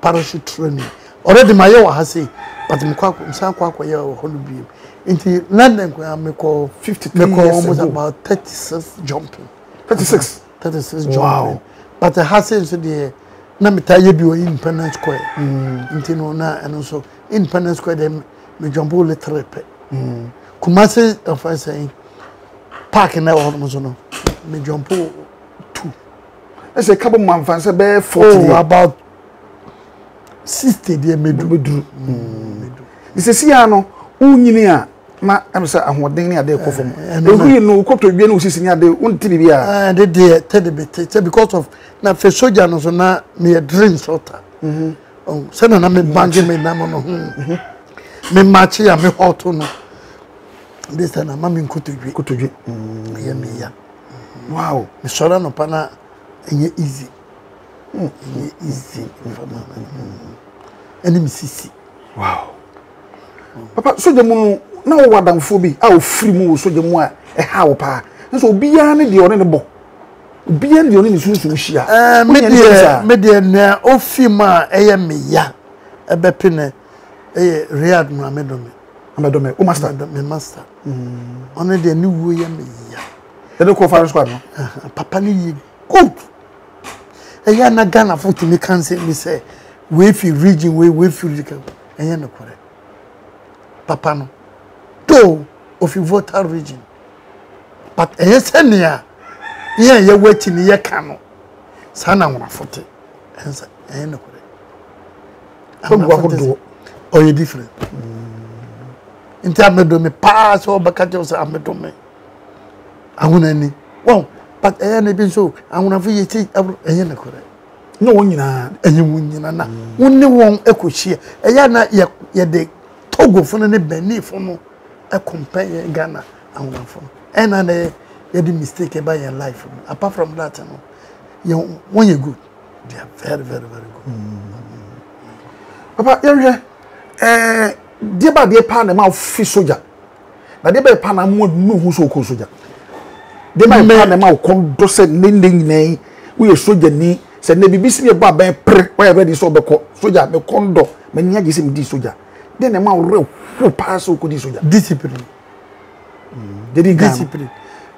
parachute training. Already my year has it, but I'm quite some quite a year or holiday. Into London, I make fifty three almost ago. About thirty six jumping. Thirty six. Uh, thirty six jumping. Wow. But I has it the na me tell you be Independence Square. Mm. Into no na and also Independence Square them me jump all the trip. Mm. Kumasi of I say park in that almost no me jump all. It's a couple months, about forty, about sixty. They made do. It's a Siano, Unia, my answer, and what they need their perform. And we know what to be no senior, they won't be there, teddy bit, because of not for soldier, no, so not mere dream slaughter. Oh, send an amid banjo, me Namon, me Machi, and me Horton. This and a mammy could be good to you. Wow, Miss Solano Pana. And you're easy. Mm. And you're easy. Mm. And I'm sissy. Wow. Mm. Papa, so the moon, now what I'm phobia, I'll free more so the more a how pa. And so beyond the honorable. Beyond the only solution, she are. Media, media, oh, female, a me, ya, a bepine, a real madame, a madame, oh, master, my master. Only the new way, me, ya. The local fire squad, Papa, you. Good. And you are not gonna afford to make cancer. Me say, we feel region, we we feel region. And you are not correct. Papa no. Two of you vote our region, but and you say niya, yeah you waiting niya kano. Sana wana afford it. And you are not correct. Don't go do or you different. In time I do me pass or back at yourself. I'm do me. I wanna ni. Wow, but I ain't been so. I wanna feel you see. I ain't correct. No one na. I ain't one na na. Only one ekushi. I ain't na ya ya de Togo for ne Benin for no. I compare Ghana. I wanna for. And I you did mistake about your life. Apart from that, you know, you, when you're good, they are very, very, very good. Mm. Mm. Papa, you know, eh, they buy the pan and fish soldier. But they buy pan and more no who's so soldier. They buy pan and more conducive lending nay. We are soldier knee. Said maybe business about bear pre wherever this over soldier, the condo, many are him this soldier. Then a man real who pass so could this soldier. Discipline. They didn't discipline.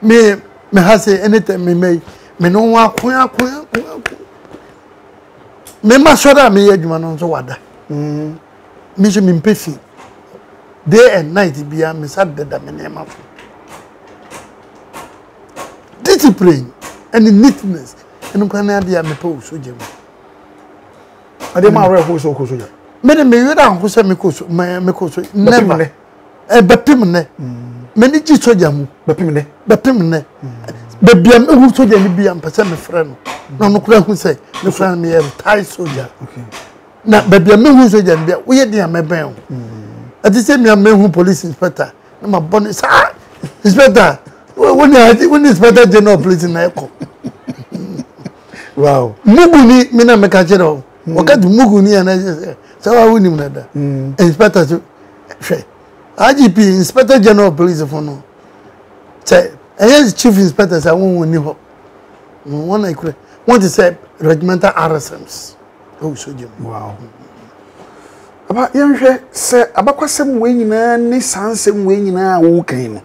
Me, me has anything me may, me no one queer, queer, queer. Me must order me a man on the water. Hm. Mission impatient. Day and night be a missad the damn. Discipline and neatness and can idea me pose, so Jim. I didn't matter who's so cool. Madam, may you down who said me cool, my mecos, never a bapimene. Many teachers, but Pimene, but Pimene, but Biam who told them be a person friend. No, no, who say, no friend me a Thai soldier. Okay. Now, but Biam who said, we are dear, my bell. At the same time, who police inspector. No, my bonnet, ah, inspector. When I think when inspector general police in Echo. Wow. Muguni, Mina Macajero. What got Muguni and I just so I wouldn't matter. Inspector, I G P, Inspector General of Police for no. Say, as Chief Inspector, I won't know. One I could want to say regimental R S Ms. Oh, so you wow. About young say about some wing and this handsome wing in our walking.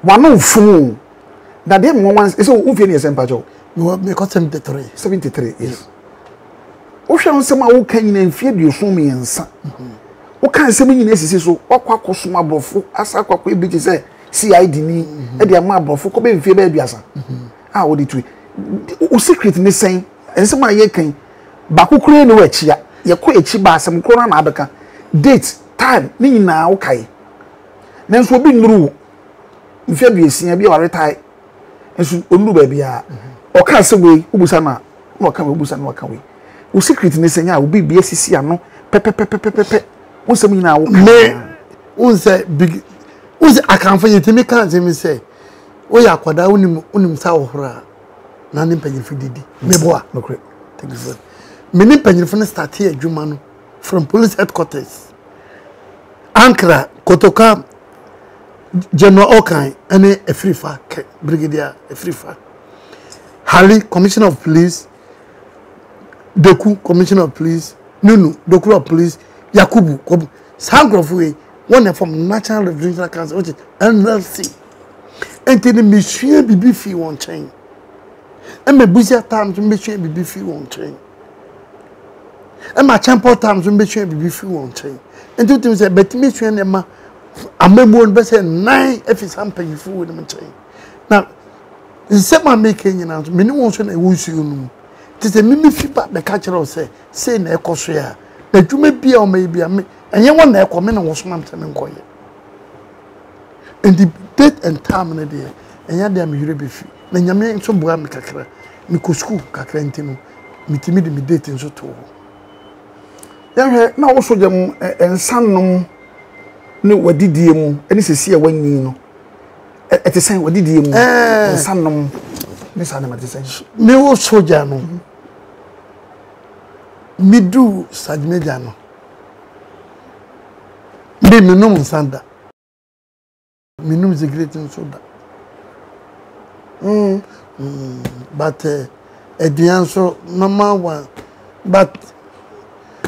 One no fool. Now, them ones is all obvious and Pajo. You have me got seventy three. Seventy three, yes. Ocean some walking and feed you for me and son. What can say me so? What quack was my brofu? As I quack, which is a C I D, and their marble for copying fever biasa. How would it be? Secret in the same, and some my yakin. Bakuku no etchia, your quachi by some corona abaca. Date, time, nina, okay. Nance will be new. In February, senior be already tied. And soon, Ulu be a or cast away, Ubusana, nor can Ubusan walk away. O secret in the same, I will be B S C. I know, pepe, pepe, pepe. What's me now? Me, who's a big? Who's I can't forget to me. Can't me say? We are quite unim unim saura. None penny for Didi. Me boa, no great. Thank you, sir. Many penny from the start here, Jumano, from police headquarters. Ankara, Kotoka, General Okai, and a Frifa, Brigadier Frifa. Harley, Commissioner of Police, Doku, Commissioner of Police, Nunu, Doku of Police. Yakubu, Kobu, Sangrofwe, one from National Regional Council, which is N L C. And then Monsieur B B F won't change. And my busy times, Monsieur B B F won't change. And my chamber times, Monsieur B B F won't change. And two things, but Monsieur and Emma, a member of the nine if it's something you would change. Now, instead of making an announcement, many ones and a woosy. Tis a mimic feedback the catcher will say, say, Necosia. That you may be or may be a me, and you want to come in and wash my time and quiet. And the date and time in the day, and you are there, you will be free. Then you may so boy, Mikakra, Mikosku, Kakrantino, Mitimidate, so too. There are now also them and Sanum knew what did you, and this is here when you know. At the same, what did you, and Sanum, Miss Anna, at the same. No soldier. Me do Sajmejano. Me no Sanda. Me no is a great soda. Mm. Mm. But uh, at the answer, Mama one. But uh,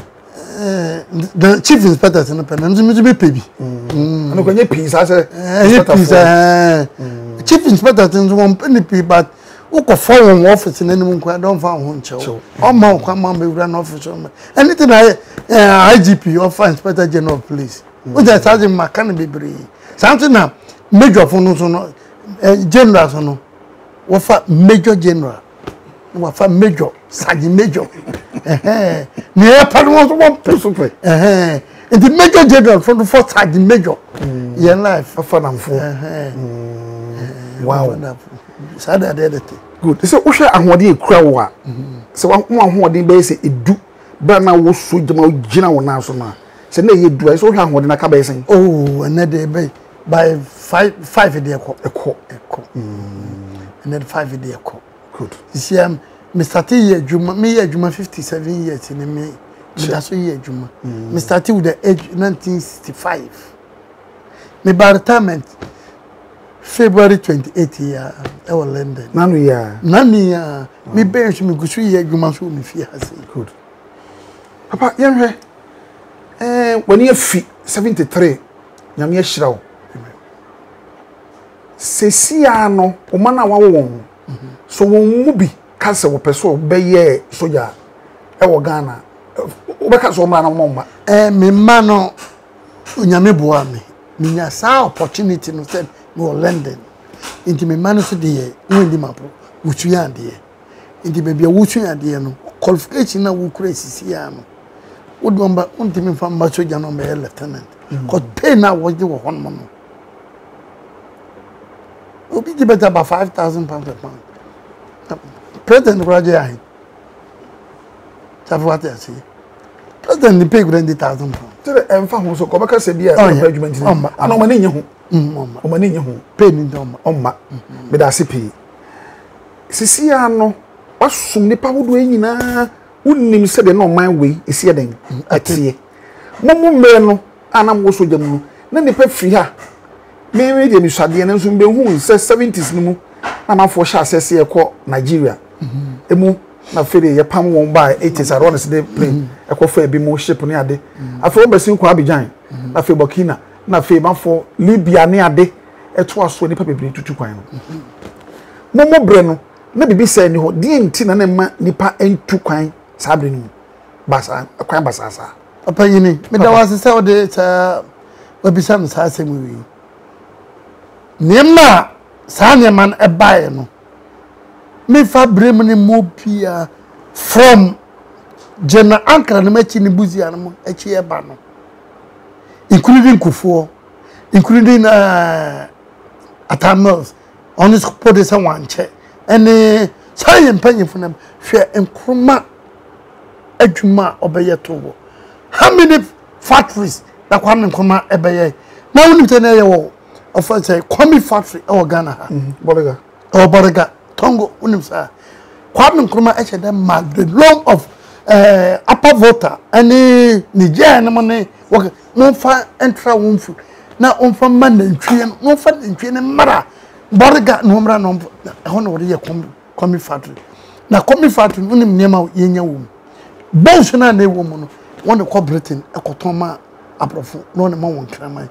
the chief inspector is not penance. Me to be baby. I no can peace. I say peace. Chief inspector is one penny, but. Foreign office in anyone who I don't found one show. Or more come on, be run office. Anything I I G P or find Inspector General of Police. What that's how my can be brave. Something now, Major Fonosono, General Sono, what for Major General, what for Major, Sergeant Major, Eh, and the major general from the first side, the major. Your life, wow. Good. So Usha and what you crowd. So one what they basically do, but now was sweet the most general now. So now you do. So how what in a cabin? Oh, and then by five five a day a call a call a call, and then five a day a call. Good. You see, I'm Mister T. Juma me a Juma fifty seven years in me. That's a year Juma. Mister T. With the age nineteen sixty five. Me by retirement. February twenty-eighth year, I was London. None year. None year. Me parents me go three years. You must me fear. Good. Papa, you know, eh, when you fit seventy-three, you me shrow. Se si ano, o mana wa wong. So wong mubi kase wo peso be ye soja. E wo Ghana. O be kase o mana mama. Eh, me mano, unyame boa me. Me nya sa opportunity no se. Go London. Into my man so the no the map. Which we are there. Into baby which we are there no. Qualification na we crazy see am. Would number unto me from Machoja no my lieutenant. Cause pay now was the one man. Obi the better about five thousand pounds a pound. President Raja. That's what I see. President the pay twenty thousand pounds. So the M Fam so come back say be a judgment. I know money you. Mama, omani nyeho peni ndoma omma me da sepi sisi ya no wasum nipa wodo enyina unnim se de no man we esi eden atie momo me no anam wo soja mu na nipa firi ha me we de misade na nso mbe hu nse seventies nimu na mafo sha asese ekọ Nigeria emu na fere ye pam won ba eighties around the plane ekọ fa bi mo ship ni ade afọ mbesi nkwa Abidjan na fe Burkina na fema for Libya ni ade eto aso ni papebere tutu kwan no momo bre no na bibi sai ni ho die nti na na ma nipa entu kwan sabre ni basa kwan basa sa papa yini me da wase sai ode ta obisa mi sa se mu wi nema sa ne man e bae no me fa brem ni mo bia from jena ankara na machi ni buzia no echi e ba no including Kufuor, including uh, Atamels, on this produce one check, and uh, science penny for them, share and Nkrumah, Ejuma, Obeyeto. How many factories that Kwame Nkrumah Ebeye? Now, when you tell me, of us say, Kwame factory or Ghana, Boriga, or Boriga, Tongo, Unimsa, Kwame Nkrumah, actually, the loan of uh, upper voter, and the Nigerian money. No far entra womb food. Now on from Monday, no fat in train and mara. Borga no more no coming factory. Now coming factory, only Nema in your womb. Bolson and a woman want to cooperate in a cotoma, a profo, no more crime.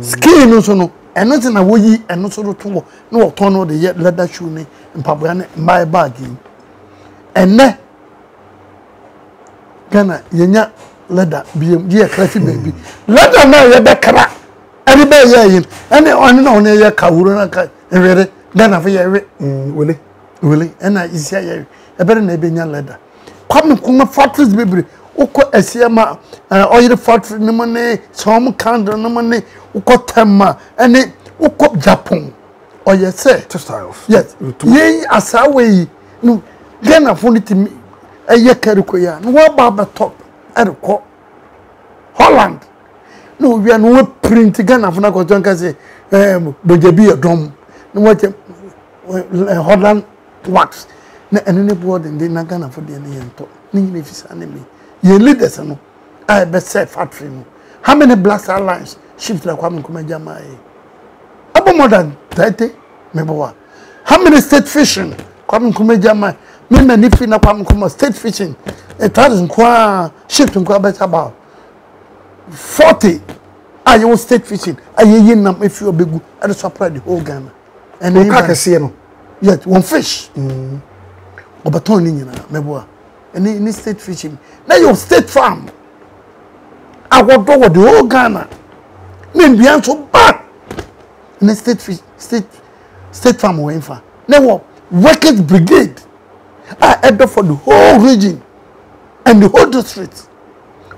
Skin no sono, and not in a woe and not so to no tono the yet leather shoe and Pabuana my bargain. And ne Ghana, Yenya. Leather, be a crazy baby. Let her know you're the crack. Anybody, and on on a Kahurana, and ready, then I've read Willie, Willie, and I is a better neighbor leather. Come, come, factories, baby, Uko, Esiama, oil factory, no money, some candle, no money, Uko Tama, and it Uko Japon. Or yes, sir, textiles. Yes, yea, as I way. No, then I've only to me a Yakarukoya, no barber top. Holland. No, we are no print again. I've not got to say, but there be a drum. No, what Holland wax. And anybody in the Nagana for the end top. Nignificus enemy. Your leaders are no. I bet say factory. How many blast airlines ships like Kwame Nkrumah Jamai? About more than thirty. Remember how many state fishing Kwame Nkrumah Jamai? Me me nifi na Kwame Nkrumah state fishing. It has quite shipped in quite about forty. I will state fishing. I hear them if you are big, and supply the whole Ghana. And you can't see them. Yet one fish. Obatoni, Meboa. And in state fishing. Now your state farm. I walked over the whole Ghana. Then we are so bad. In the state fish, state, state farm or infa. Now, Workers Brigade. I head up for the whole region. and the whole district.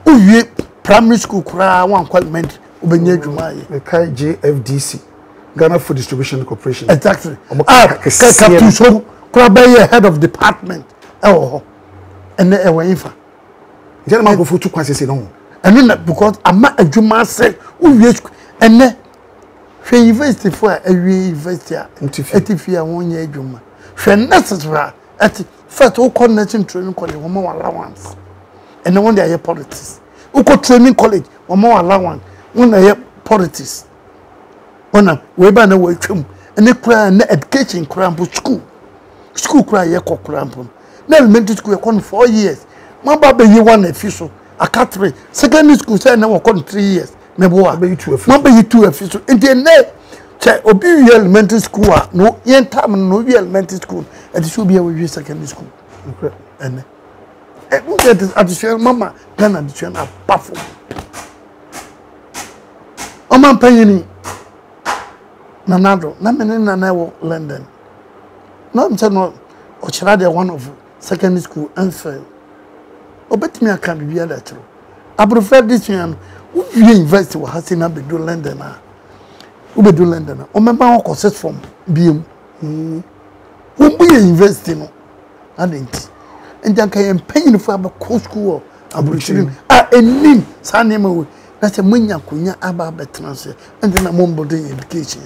Uye primary school kura one equipment ubenye jumaye. The K J F D C, Ghana Food Distribution Corporation. Exactly. Ah, Captain Show kura baye head of department. Oh, and the Haifa. Jana go futu kwase se no. And then because ama adwuma se uye ene she university for a university etifia won ye adwuma. She necessary at first who connecting training college one more allowance. And then when they are politics. Who go training college one more allowance. When they are politics. When we ban the way and they cry and education cramble school. School cry ye co cramble. Now elementary school con four years. My baby you one official, a category. Secondary school say now con three years. Me boa. Number you two official. In the net say obi elementary school no yen time no be elementary school. It should be a secondary school. Okay. And it would get this additional mama then additional a powerful. Oman penny Nanado, na mene na na wo London. No I'm saying no ochira dey one of secondary school and fail. Obet me aka be bia that true. I prefer this one. Who invest in has in Abedu London? Abedu London. Remember how courses from B M. Who be investing? I didn't. And then can pay for a course school. Abuchim. Ah, a name. Sanemo. That's a mania kunya ababa transfer. And then a mumble day education.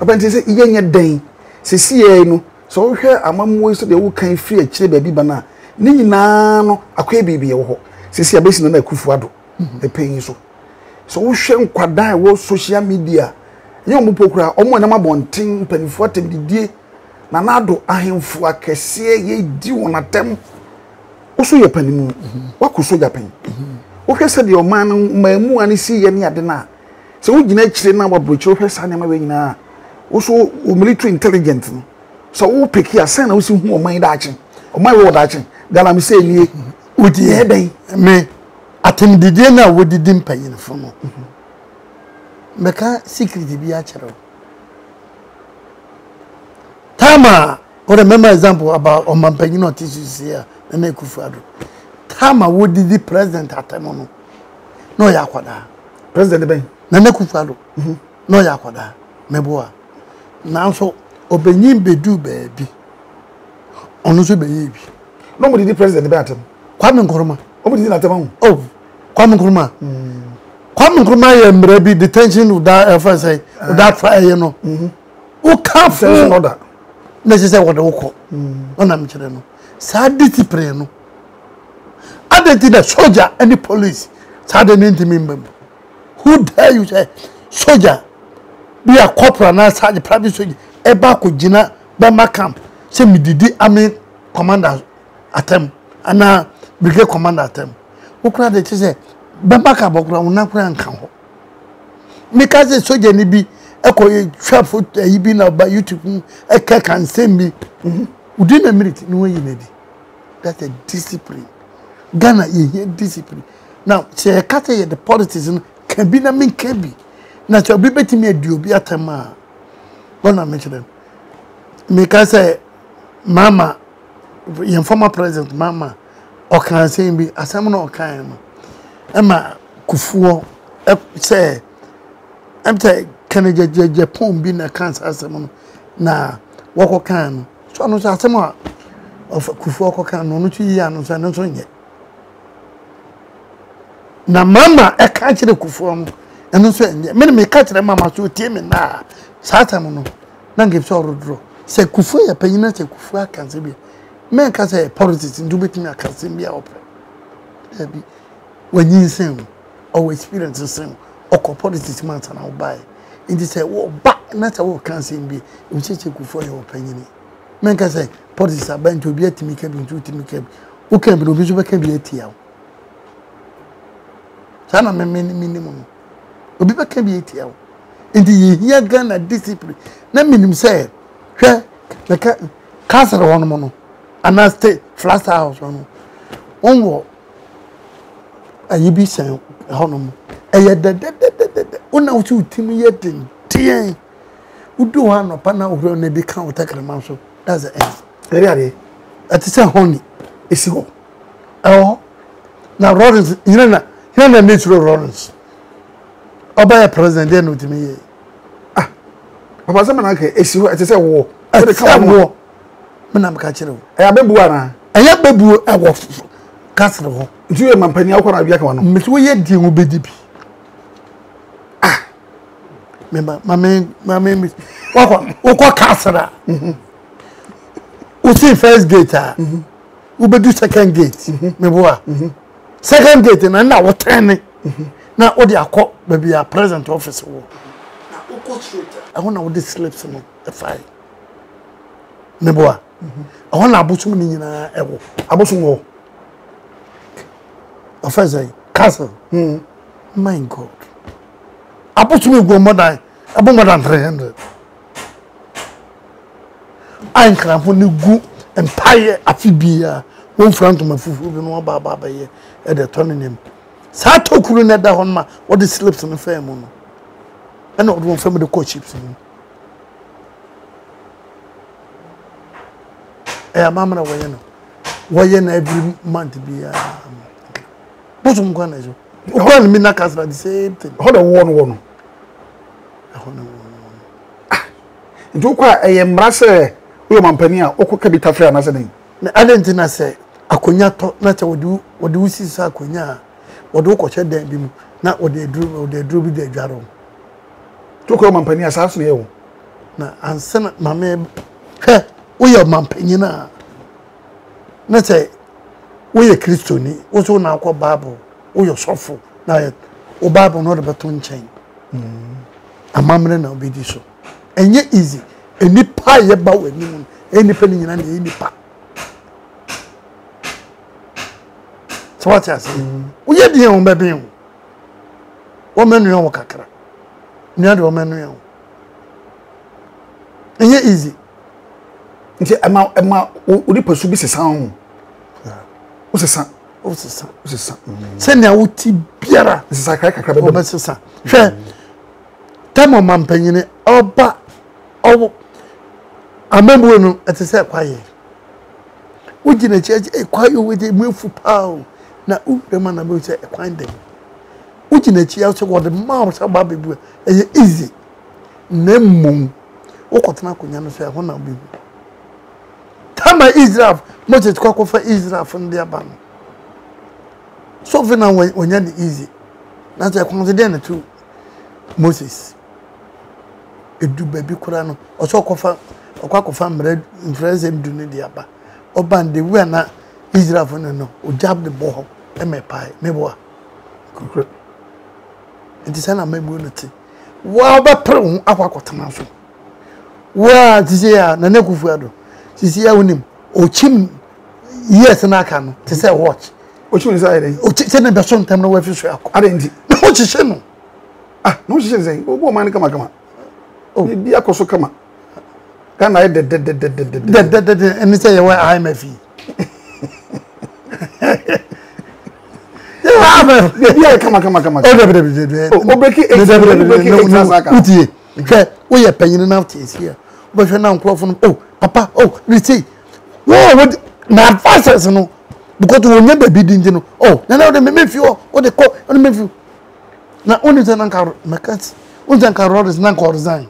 About to say, young day. Say, no. So here among most of the old kind free a chili baby banana. Ninano, a quay baby or ho. Say, a basin on a Akufo-Addo. The pain so. So we share quadai wo social media. Young Mupokra, Omo and Amabon Ting, Penfotem Didier, Nanado, Ahim Fuakese, ye do on a tem. Also your penny. What could so your pen? Okay, said your man, my moon, and see any at dinner. So we naturally now breach over San Marina. Also, military intelligence. So we pick here, send us who mind action, or my word action. That I'm saying ye with the head, me. Atem the dinner with the dimper in the form. Meka secretly be a channel. Tama, or remember example about Omampagino tissues here and Akufo-Addo. Tama would be the president at Tamono. No Yakwada. President Ben, Nanakufado. No Yakwada. Meboa. Now so, Obenim be do baby. Onusu baby. Nobody the president about him. Kwame Nkrumah. Oh, Kwame Nkrumah. Kwame Nkrumah and maybe detention without F S A, without fire, you know. Who can't fill order? Necessary what the Oko. On am Chileno. Sadity Preno. I didn't see the soldier and the police. Saddening to me. Who dare you say, soldier? Be a corporal and outside the private soldier. Eba Kujina, Bama camp. Say me did army commander attempt. And now, Brigade Commander them. Who cried it is a Bamaka Bokra will not crank. Because the soldier may be a trap foot, a bin out by you to a cake and send me. Within a minute, no way, lady. That's a discipline. Ghana is discipline. Now, say a cat the politician can be, I mean, can be. Now, shall be betting me a duo be at a ma. Don't I mention them? Because I Mama, your former president, Mama. Or can I say me as I'm not kind? Emma Kufuor say, I'm saying, can I get Japan being a cancer as a man? Nah, walk can. So I'm not some of Kufuor can no two years and not so yet. Now, Mamma, I catch the Kufuor and no saying, many may catch the Mamma to team and ah, Satamono. None gives all draw. Say Kufuor, a penance, Kufuor can say. Men can say politics into between a Casimia opera. When you sing or experience the same or politics months and I'll buy. In this, oh, back, not a walk can seem be, which is for your opinion. Men can say politics are bent to be a Timmy Cabin to Timmy Cabin, who can be visible can be a tear. Sana minimum. Obiba can be a tear. In the year gun at discipline, let me say, the castle one mono. And I stay flat house on one wall. And you be saying, Honum, I had that one two Timmy yet in T A. Who do one of Pana who only become a tackle mouse? That's the end. Really? That is a honey. It's so. Oh, Now, Rollins, you know, you know, natural Rollins. Obey a president, then with me. Ah, but someone like a issue at the same war. At the same war. Madame Cachero. I have a buana. I have a bull. I was Castro. Do you remember Penny? I want to be one. Miss Wade, you will be deep. Ah, remember, my main, my main is Oka Castra. We see first gate. We do second gate. Me boy. Second gate, and now what turning? Now, what they are called, maybe our present officer. Now, who got straight? I wonder what this slips in the fire. Neboa, I want to put something in a ever. I was more. Officer, castle. My God. I put me go more than about more than three hundred. I can't only go empire afibia. One front of my food, you know, Baba, at the turning him. Sato Kuruna da Honma, what the slips on the fair moon. And not one family co chips. A mamma Wayano. Wayan every month be a bosom guanajo. One minakas like the same thing. Hold a one woman. A honor woman. Do quite a embrace, woman penia, or could be tougher as a name. I don't think I say, Akunya talk, not what do, what do we see Sakunya, or do coach them, not what they drew or they drew with their jarro. Took a mampany as asked you. Now, and send my maid, we are mampanina. Not say, we are Christoni, also now called Babble, we are sorrowful, now, or Babble not a baton chain. A mamma will be this. And yet easy, and nip pie about a moon, any penny in any pack. So what I say? We are the young baby. Women, you are kakra. Near the woman, you and yet easy. It's a amount, a amount, would it pursue this sound? What's a son? What's a son? What's a son? Send your woody beer. This is a crack, a crab, a best son. Time of Mampany, oh, but oh, I remember at the set quiet. Would you judge a quiet with a move for power? Now, the man I will say, acquaint them. Which in a chair, so what the mouth of Baby will is easy. Name moon. Oh, what now can you say? I want to be. Tama Israel, much as cock for Israel from their ban. So for now, when you're easy, that's a confident to Moses. It do baby Kurano or so coffin or cock of farm bread in present during the upper. Or bandy, we are not Israel for no, or jab the bow and my pie, Meboa. It is an amability. Wow, but prone our cotamafo. Well, this year, Nanecuado, this year, Winim, O Chim, yes, and I can, to say watch. Which one is I? Oh, send a person time away from you. I didn't. No, she said no. Ah, no, she said, oh, woman, come on. Oh, be a cosocama. Can I did that, that, that, that, that, that, that, that, that, and say where I'm a fee. Yeah, come on, come on, come on. Oh, break it. Exactly. We are paying enough tears here. But you're now from, oh, Papa, oh, we see. Whoa, what? Now, fast, you know. Because you remember bidding, you know. Oh, now they make you, or they call, or they make you. Now, only the Nanka, my cats, only the Nanka is Nanka resign.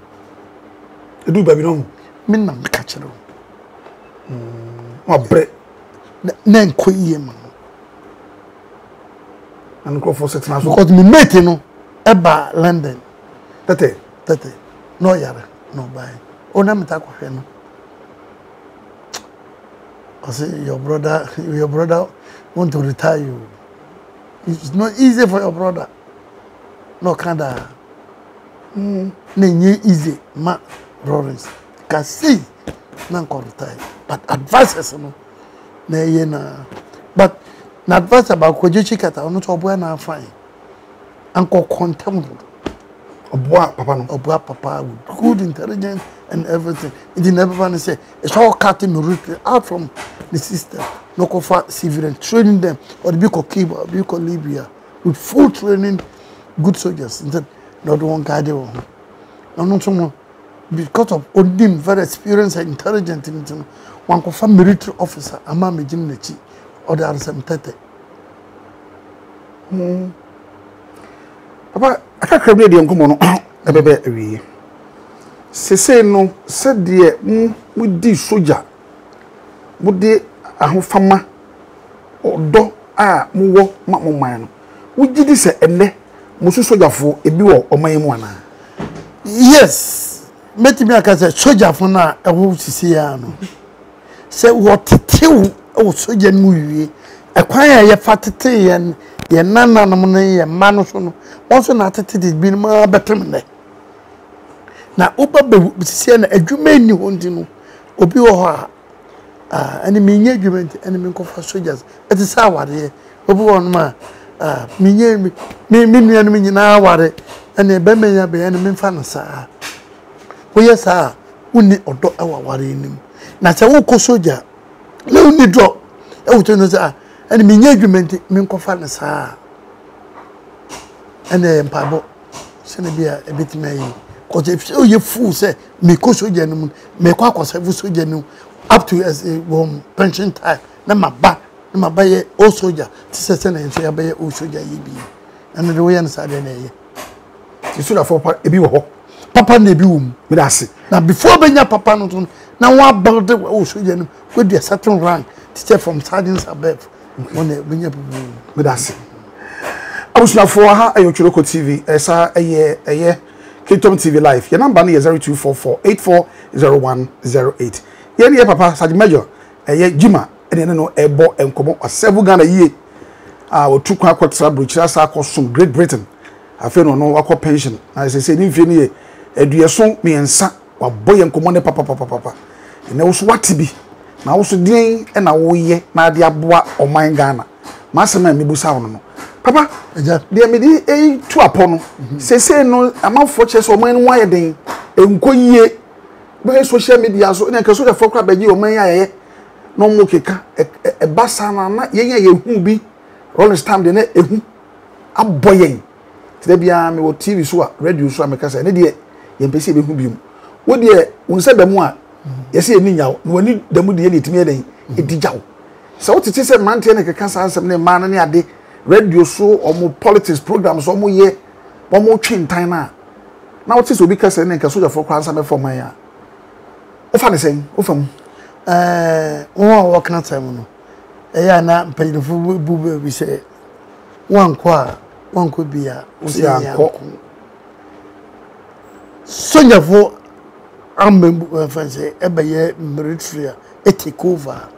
You do, baby, no. Men, I'm catching you. Oh, bread. Nan, quit him. And go for six months because me met you Eba London. That is that is no yara no buy. Oh, na me ta ko hwe no. I say your brother, your brother want to retire you. It's not easy for your brother. No kinda. Hmm. Nenye easy ma Lawrence. Can see na ko retire. But advices no. Na ye na. But not advice about Kojuchi Kata, not Obuana fine. Uncle contempt. Obua Papa, Obua Papa with good intelligence and everything. It didn't ever say it's all cutting root out from the system. No cover civilian, training them, or the Biko Kiba, or Biko Libya, with full training, good soldiers. Instead, not one guy they were. I'm not someone because of Odim, very experienced and intelligent, one cover military officer, Amami Jimnechi. Or there are some thirty. Hmm. Papa, I can't remember the uncle on the baby. Se say no, said dear, hm, with this soldier. Would they a home farmer or do ah, more, mamma? Would you say, and there, Musu soldier for a bureau or my moana? Yes, met me as a soldier for now, a wolf Siciano. Say what till, oh, soldier movie, acquire your fatty and your nana money and manoson, also not that it has been more better. Now, Uber Siciana, a Jumain, you want to know, Obioha, any mini argument, any mink of soldiers. It is our day, Obuanma, Mini, Mini, and Minaware, and a Bemia be enemy fan, sir. Oh, yes, sir, only or do our worrying. Nassau soldier, no need drop. Oh, Tunas are any mini argument, mink of fan, sir. And then Pablo, Senabia, a bit may. Because if you fool say, make us so genuine, make us so genuine, up to as a warm pension type, Nama ba, Nama bay, old soldier, Tissan and Sabe, old soldier, ye be. And the way and Saturday. You should have for Ebu, Papa Nebum, with us. Now before Benya Papa Noton, now one border old soldier with their certain rank, to from Sardines above, when they bring up with us. I was now for her, I local T V, as a year, a year. Cape Town T V Live. Your number is zero two four four eight four zero one zero eight. Here is Papa Sergeant Major. Here Jima. And then no Ebo and Komo. A seven Ghana year. Ah, we took our quarter breach. That's our custom. Great Britain. I feel no no our pension. As I said, in Fini, a dear son me and son. Our boy and Komo ne Papa Papa Papa. And I was what to be. Now also doing and I will ye. My dear boy or my Ghana. Master man me busano. Papa, dear me, eh, two upon. Say, say, no, among fortress or mine wiring, and go ye. Where social media so in a castle for crab, you may I no more kicker, a bassana, yea, who be rolling stamp the net, a boying. There be a me T V so radio so I make us an idiot, and P C who be. What dear, one said the moa, yes, you need the moody any to me, it did out. So what it is a man telling a cancer, some man any day. Radio so or more politics programs or more year or more chain time now. Now this will be because I think a soldier for crown summer for my year. What are they saying? What from? Uh, one walk not time. Yeah, now pay the full booby. We say one qua one could be a soldier for armed fancy every year military a take over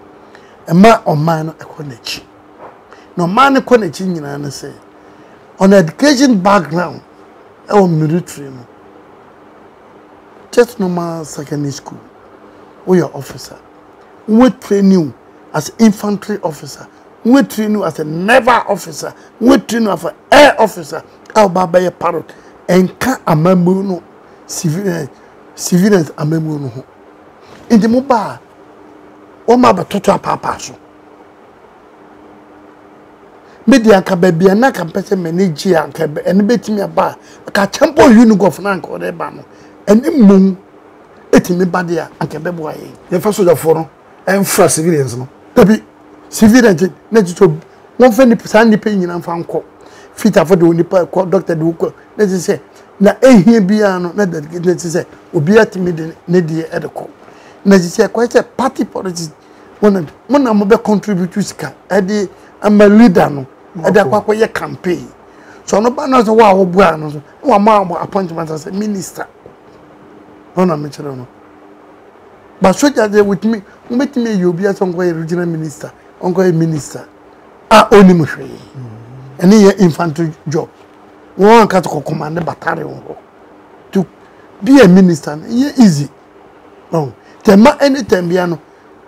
a man or man a connection. No man connecting in say on education background or military. Just normal secondary school. We are officer. We train you as infantry officer. We train you as a naval officer. We train you as an air officer. Our baby parrot and can't amemu no civilians civilians amemu no. In the mobile, we must total purpose. Media can be an accompanied manager and bet me a bar. A catampo unigo Frank or Rebano. And the moon, it in the body and Cabeboy. The first of the forum and for civilians. Baby, civilians, natural one friendly sandy pain and found court. Fit after the Unipa called Doctor Duco. Let us say, now a here be an let's say, would be at me the Nadia at the court. Let us say, quite a party politics. One of the contributors at the I'm a leader no. I dey akwa ye campaign. So no ba no so wa wo bua no so. Wa ma appointment as a minister. No na me chere no. But soldier dey with me. We meet me you be as on go regional minister, on go minister. Ah oni mo hwe. Any ye infantry job. One ka to command battery ho. To be a minister e easy. No. Tema anytime bia no.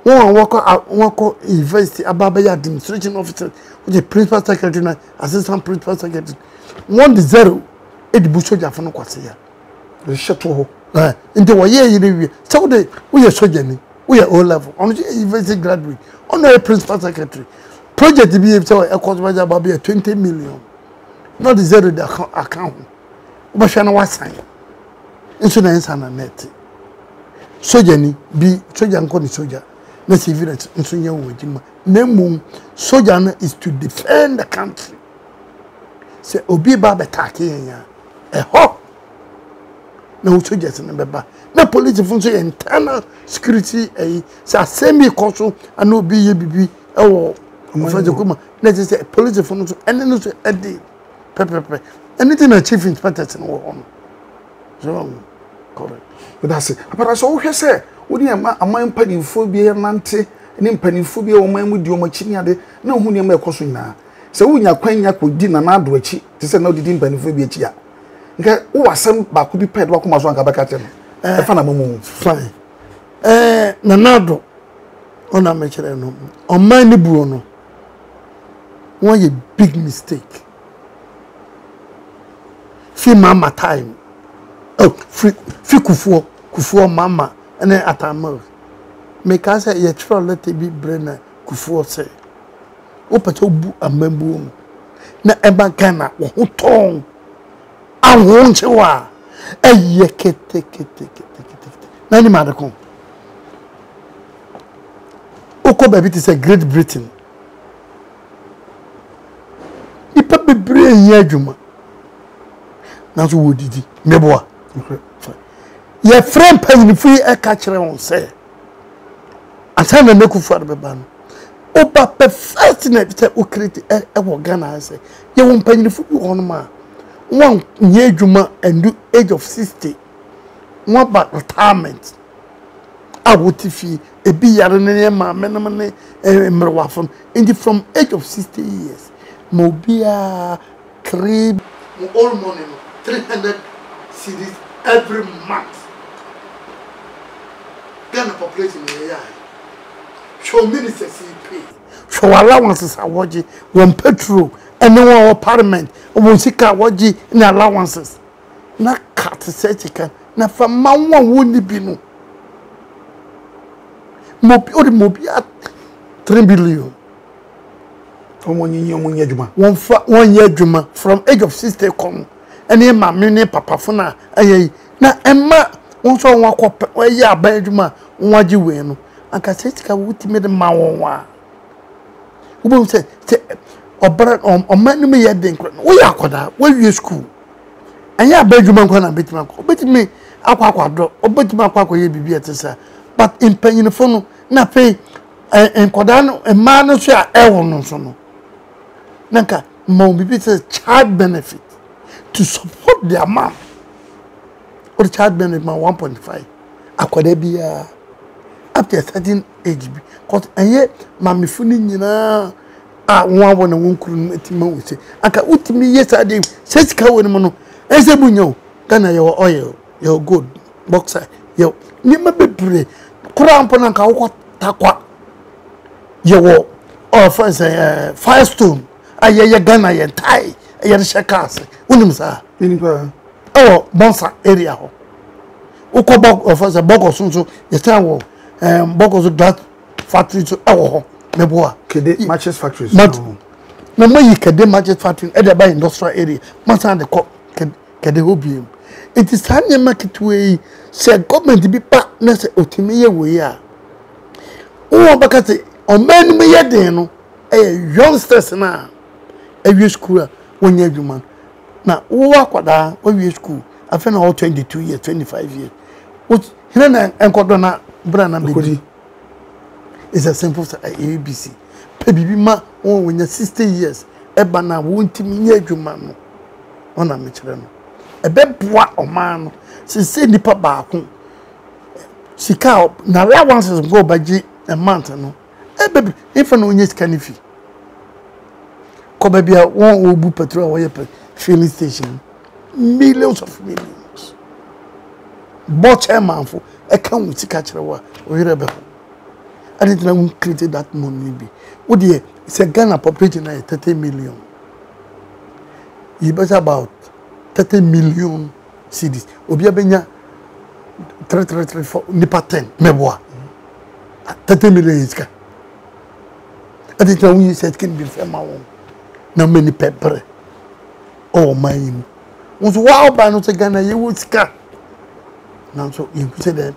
One worker at one university, Ababaya administration officer, with the principal secretary and assistant principal secretary. One zero, it bushoja for no quasia. The chateau. In the way, so they we are sojourning, we are all level, on the university graduate, on a principal secretary. Project to be a cost by Ababia twenty million. Not zero the account. But she was signed. Insurance and net. Sojourning be soldier and call soldier. The civilians in Sonia Wajima. Name Sojourner is to defend the country. Se obi ba betaki enya. Eho. Na uchu jesi nbeba. Na police funso internal security eh sa semi konso ana obi ye bibi ewo omoje kuma na je se police funso ene no so edi pepepe. Anything na chief inspector no won. So correct. But that's it. But I saw say woni ama aman padinfo bi nante ne mpanifo bi oman mu di omachini ade na ohun ne ma ekoso nyina. Se wunya kwanya kodi na na do achi te se na odidi mpanifo bi achi ya. Nka wo asem ba ko bi ped wa koma so anka baka te no. E fa na momo fine. Eh na na do ona me chere no. Oman ne buo no. One ye big mistake. Fi mama time. Oh, fi fi Kufuor, Kufuor mama and then atama. Make us a trial let it be brainer Kufuor say. Opato a memboom. Na ebakana, who tongue. I won't you are. A yeke take it, take it, take it, take it. Nani madacom. Oko baby is a Great Britain. You probably bring Yajuma. Now, who did it? Meboa. Your friend paid free air catcher on say. And send a local for the ban. Oh, but perfectionate who created a organizer. You won't pay the food on ma. One year juma and do age of sixty. One but retirement. I would fee a be yarn, ma, menamane, and merwafon, and from age of sixty years. Mobia, crib, all money, three hundred cities every month. Ghana population here. Show ministers pay. Show allowances awoji, one petrol, and no one parliament, one sika awoji in allowances. Na cut such can na from one woni binu. Mobi or mobia three billion. From one year one year juma. One one year juma from age of sixty come. Any mammy ne papa funa aye na emma once on one cop where ya bedjuma one you win and cassette would make the mawa. Who said or bread or man me yet then we are quada where you school and ya bedjuma gonna bet my bet me aqua or bet my quack ye be at sir but in pay in the phone na pay and quadano and man share ever no sono Nanka mommy says child benefit. To support their mom. Or the child benefit one point five. Akwadebia up to a certain age. Because and yet mammy funi nina ah one one and one couldn't we say. Aka utimi yes I did says kawenimono ezebunyo Ghana your oil, your gold, boxer, yo nimabe pray, kuramponanka takwa your or first uh firestone, aye Ghana ye tie. Yershakase, Unimsa, Unimsa, oh, Bonsa area. Ukobok offers a bog of Sunso, Yatango, and boggles of that factory to our Neboa, Kede matches factories. No, no, you can de matches factory at the by industrial area, Massa the cop Kadehobium. It is time you make it way, said government to be partners at Otimia. We are. Oh, Bacate, or men may adeno, a youngsters now, a school. One year, man. Now, Uaquada, one year school, I found all twenty two years, twenty five years. What Helena and Cordona, Branham, is a simple A B C. Pebima, oh, when you're sixty years, Ebana won't me, you man. On a matron. A bed bois or man, she said the papa. She cow, now that once go by G and mountain. A baby, if I know you can if you. Baby, I won't go patrol away filling station. Millions of millions. Bought a man for a can with catcher or wherever. I didn't know who created that money. Be what the it's a Ghana population at thirty million. You bet about thirty million cities. Obiabena three three three four nipa ten. Meboa thirty million is ka. I didn't know you said can be fair my own. No many pepper. Oh, my. Once wow, by not a gunner, you would scan. Now, so you said that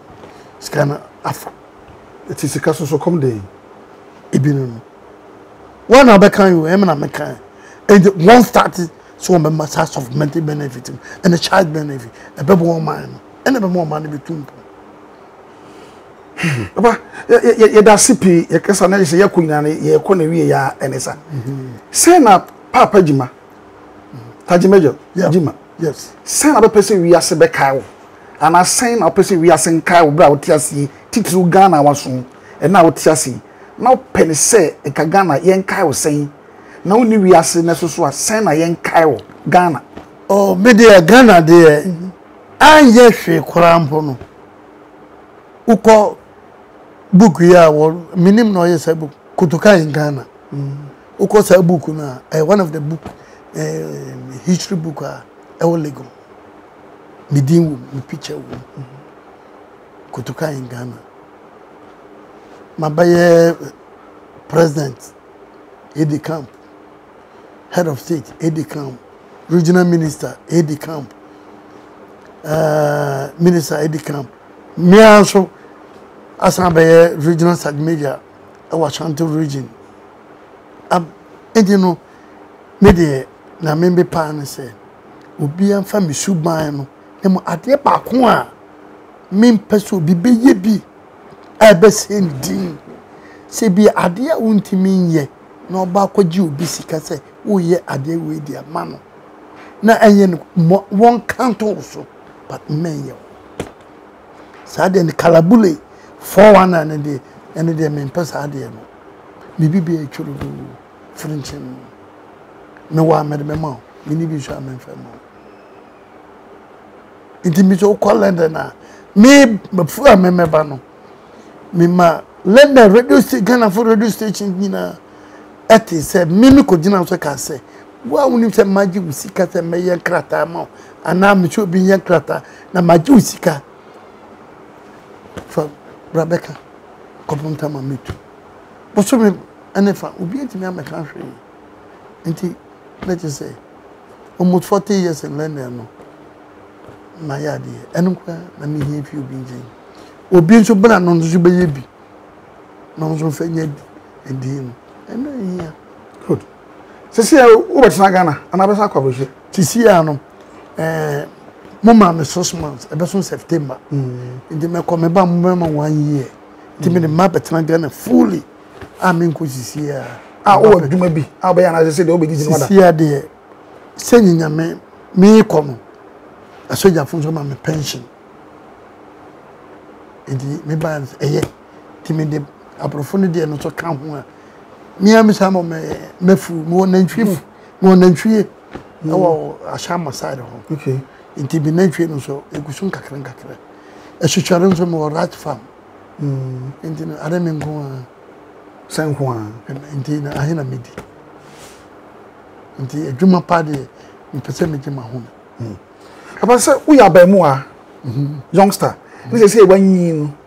scanner Afra. It is a castle so come day. Ibin. One other kind you, Emma McCann. And one started So my matters of mental benefit and a child benefit, a baby woman, and a more money between. But yeah, that's C P. Your case analysis, your kunyani, your konewi, your enesa. Send up Papa Jima. Tajimejo, Jima. Yes. Send up a person we are Sebekao, and I send a person we are Senkao Brau Tiasi, Titu Ghana was soon, and now Tiasi. Now Penny say a Kagana Yen Kao saying. Now we are saying necessary send a young Cairo, Ghana. Oh, media Ghana there. I yes, Kurampono. Uko book ya or minimum noise book, Kutuka in Ghana. Uko Sabukuna, one of the book, uh, history book, a Olego. Midim, picture Kutuka in Ghana. Mabaye president, Eddie Camp. Head of state, Eddie Camp. Regional minister, Eddie Camp. Uh, minister, Eddie Camp. Me also, as a regional submedia, our Shantou region. Um, and you know, media, na member pan say, Ubi and family should buy no, and at the Pacua, mean person be be ye be. I best indeed. Say be a dear untimin ye. No back with you, Bissika say, oh, yeah, I did with their man. Now, and one can't also, but many. Sadden Calabule, four one and a day, and a day, and Passadia. Maybe be a children, French. No one made a memo, maybe shall men for more. It is all called London. May before I remember no. Mima, let the radio station for radio station, you know. It is a mimic dinner of the castle. Why wouldn't you magic with Sika and Mayan Cratamon? And now, Monsieur Binyan Crata, Namaju Sika from Rebecca, Copontama Mitu. But so, and if I would be in my country, and let us say, almost forty years in London, my idea, and let me hear if you be. Obin so bad on Zubayebi, non so fainted and him. And yeah, good. Cecilia, what's Nagana? Another sacrifice. Cecilia, eh, Mamma, Miss Sosmans, a person September. In the Macomeba, Mamma, one year. Timmy the map at Nagana fully. I mean, could you see her? Ah, oh, you may be. I'll be, and as I said, Obi is here, dear. Sending a man, me come. I saw your phone from my pension. In the Mibans, a year. Timmy the opportunity and also come. Me am some me fu more than three more than three. No, I shall my side home. Okay. In Tibi Nature, so a Gusun Kakran Kakra. A Sucharons or Rat Farm. In the Aramingo San Juan, and in the Ahinamidi. In the Juma Paddy in Pessimity Mahon. About we are by Moa, youngster. This is when you.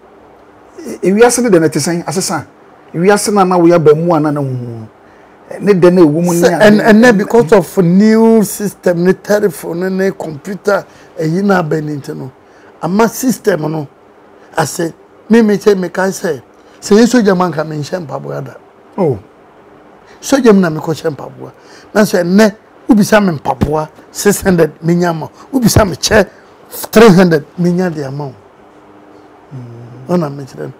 If we are sitting there, it is saying, as a son. We are saying now we are being more and and then because of new system, new telephone, new computer, and you know, Ben Nintendo. A mass system, no. I said, me me say me can say. Say you soldier man can mention Pabua. Oh, soldier man me can mention Pabua. Now say ne ubi sa me Pabua six hundred million mo ubi sa me che three hundred million di amount. Oh na me chere.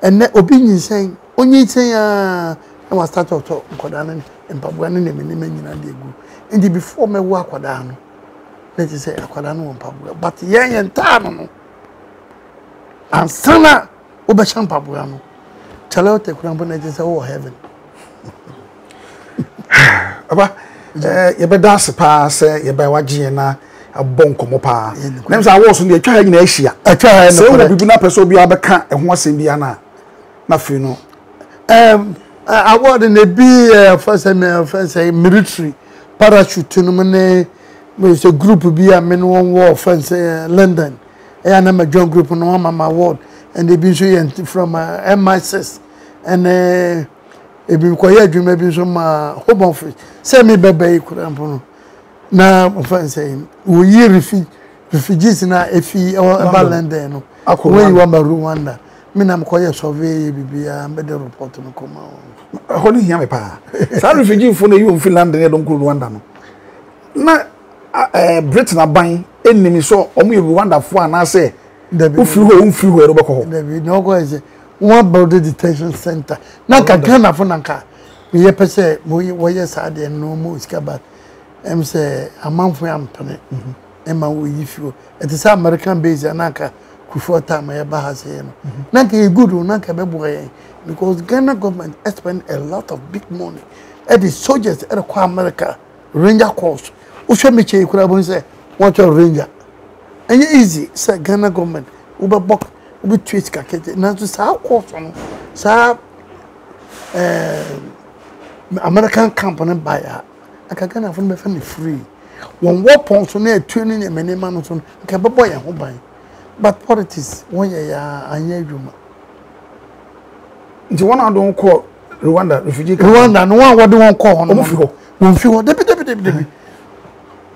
And that opinion saying, only saying, I was start to talk, Kodan and Pabuan and Miniman and Diego. And the before me work, Kodan, let us say, Kodano and Pabua, but Yan and Tarno and Sana Obashan Pabuano. Tell out the crumbling is all heaven. You better dance a pass, you better watch Giena. A bonk of Mopa. Names I was in the Italian Asia. A child, so that we do not pursue the other cat and once Indiana. Nothing, no. Um, I want in a beer first and first a military parachute to nominate with a group of beer men one war, France, London. And I'm a John group on one of my ward, and they've been from M I six and a been quiet, you may be from Home Office. Send me baby, Kurampono. Na mfanse uyi refi refugees na efi abalende no akwe wa Rwanda me na mkoye survey bibia me de report no koma ho ni hia me pa sa refugee fo na yi o Finland ne don Rwanda no na eh Britain aban enimi so omo ye Rwanda fo ana say ofiri ho ofiri ho erobeko ho David no go say one about the detention center na ka Ghana fo na ka ye pese wo ye sade no mo iskaba em say amanfo ampene ema wo yifiro it is American base anaka Kufuor time ya ba hase no na ka e good na ka be boye because Ghana government spend a lot of big money at the soldiers at the America Ranger Corps. Ushemeche Kurabun say, watch your ranger. And you easy, say Ghana government, Uber Bok, Uber Twitch Kakete, now to South Coast, South American company buyer. I can't from the family free. One war points on a tuning and many manos on a cabo boy and home buy. But politics, one year, a year. The one I don't call Rwanda, refugee Rwanda, no one what do one call on Mufio. Mufio, deputy, deputy.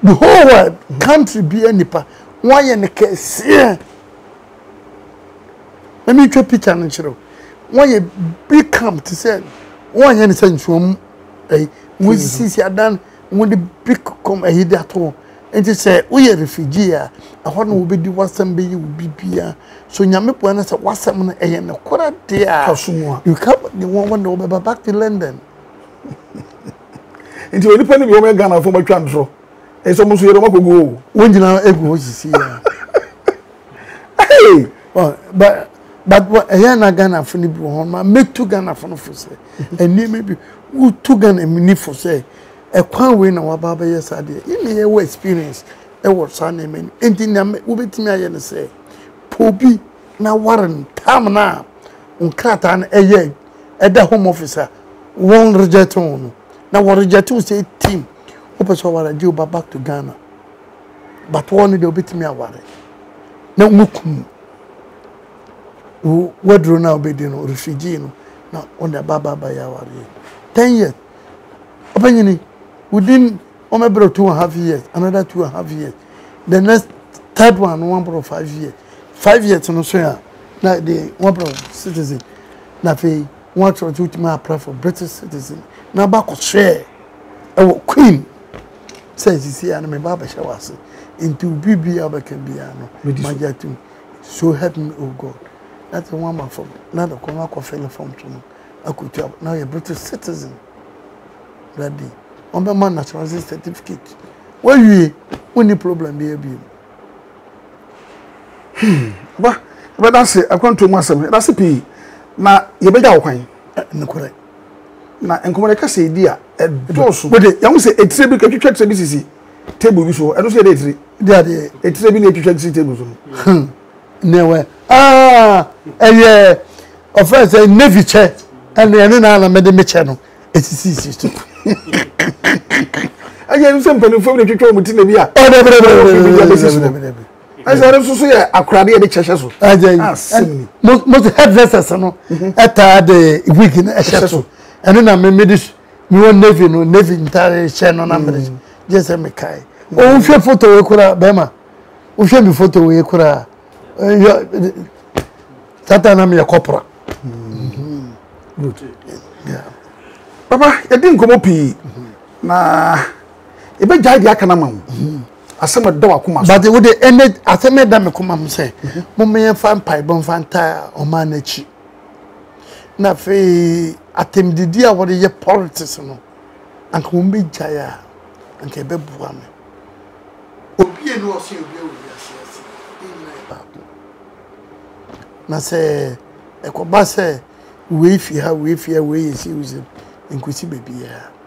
The whole world mm -hmm. Country be any part. Why any case? Yeah. Let me try picture and show. Why you become to say? Why any sense from? We see see done when the big come ahead that all. And they say we are refugee. I want to be the worst and be you be be. So you make one as a worst and a and a quarter there. You come the one one over back to London. It's only when you make Ghana for my country. It's almost here. When you know, everyone is here. Hey, but but what I am Ghana for the make two Ghana for the and maybe who two Ghana mini for say a crown win our barber yesterday. In the way experience, a word signing and anything I will be and say, Poppy now Warren, Tamana, Uncratan, a yeg at the Home Office, one rejeton. Now, what rejeton say, team. I do back to Ghana, but one they'll beat me away. No mukum. What do now be the refugee? Now on the Baba by our ten years. Opinion within almost two and a half years, another two and a half years. The next third one, one for five years. Five years on Australia. Now the one for citizen. Now they want to do my apply for British citizen. Now back Australia. Our queen. Says you see, I'm a barber shower into B B Abacabiano. So help me, oh God. That's a woman from not a Commaco fellow from tomorrow. I could tell now a British citizen. Ready. On the man naturalized certificate. Well, you only problem be a beam. But that's it. I've gone to Massam. That's a pea. Now you better wine. No, correct. Na enkomareka say dia e do so we dey ya say etire bi ketu check services table bi so e do say dey etire dia dey etire bi na ketu check table so na we ah eh offense say navy che and e na na me dey me che no eighty-six sixty again say mpani fo bi twetwa muti na bi a e dey dey dey I said, so yeah, I cried at the church. I did most headless, no, at the weekend, a shadow. And then I made this new navy, no navy entire channel numbers. Yes, I make I. Oh, if your photo, you could have Bema. If your photo, you could have Tatanamia Copra. Papa, you didn't come up here. Nah, you bet I can't. Asema dawa kuma but we dey end asema da me kuma me say mo me fan pai bon fan ta o ma na chi na fe atemdidi a wo dey politics no anka wo be jaya anka be bua me obi e no so obi e obi asiasi e na say e ko ba say we fi ha we fi we e si we nkusi bebi ya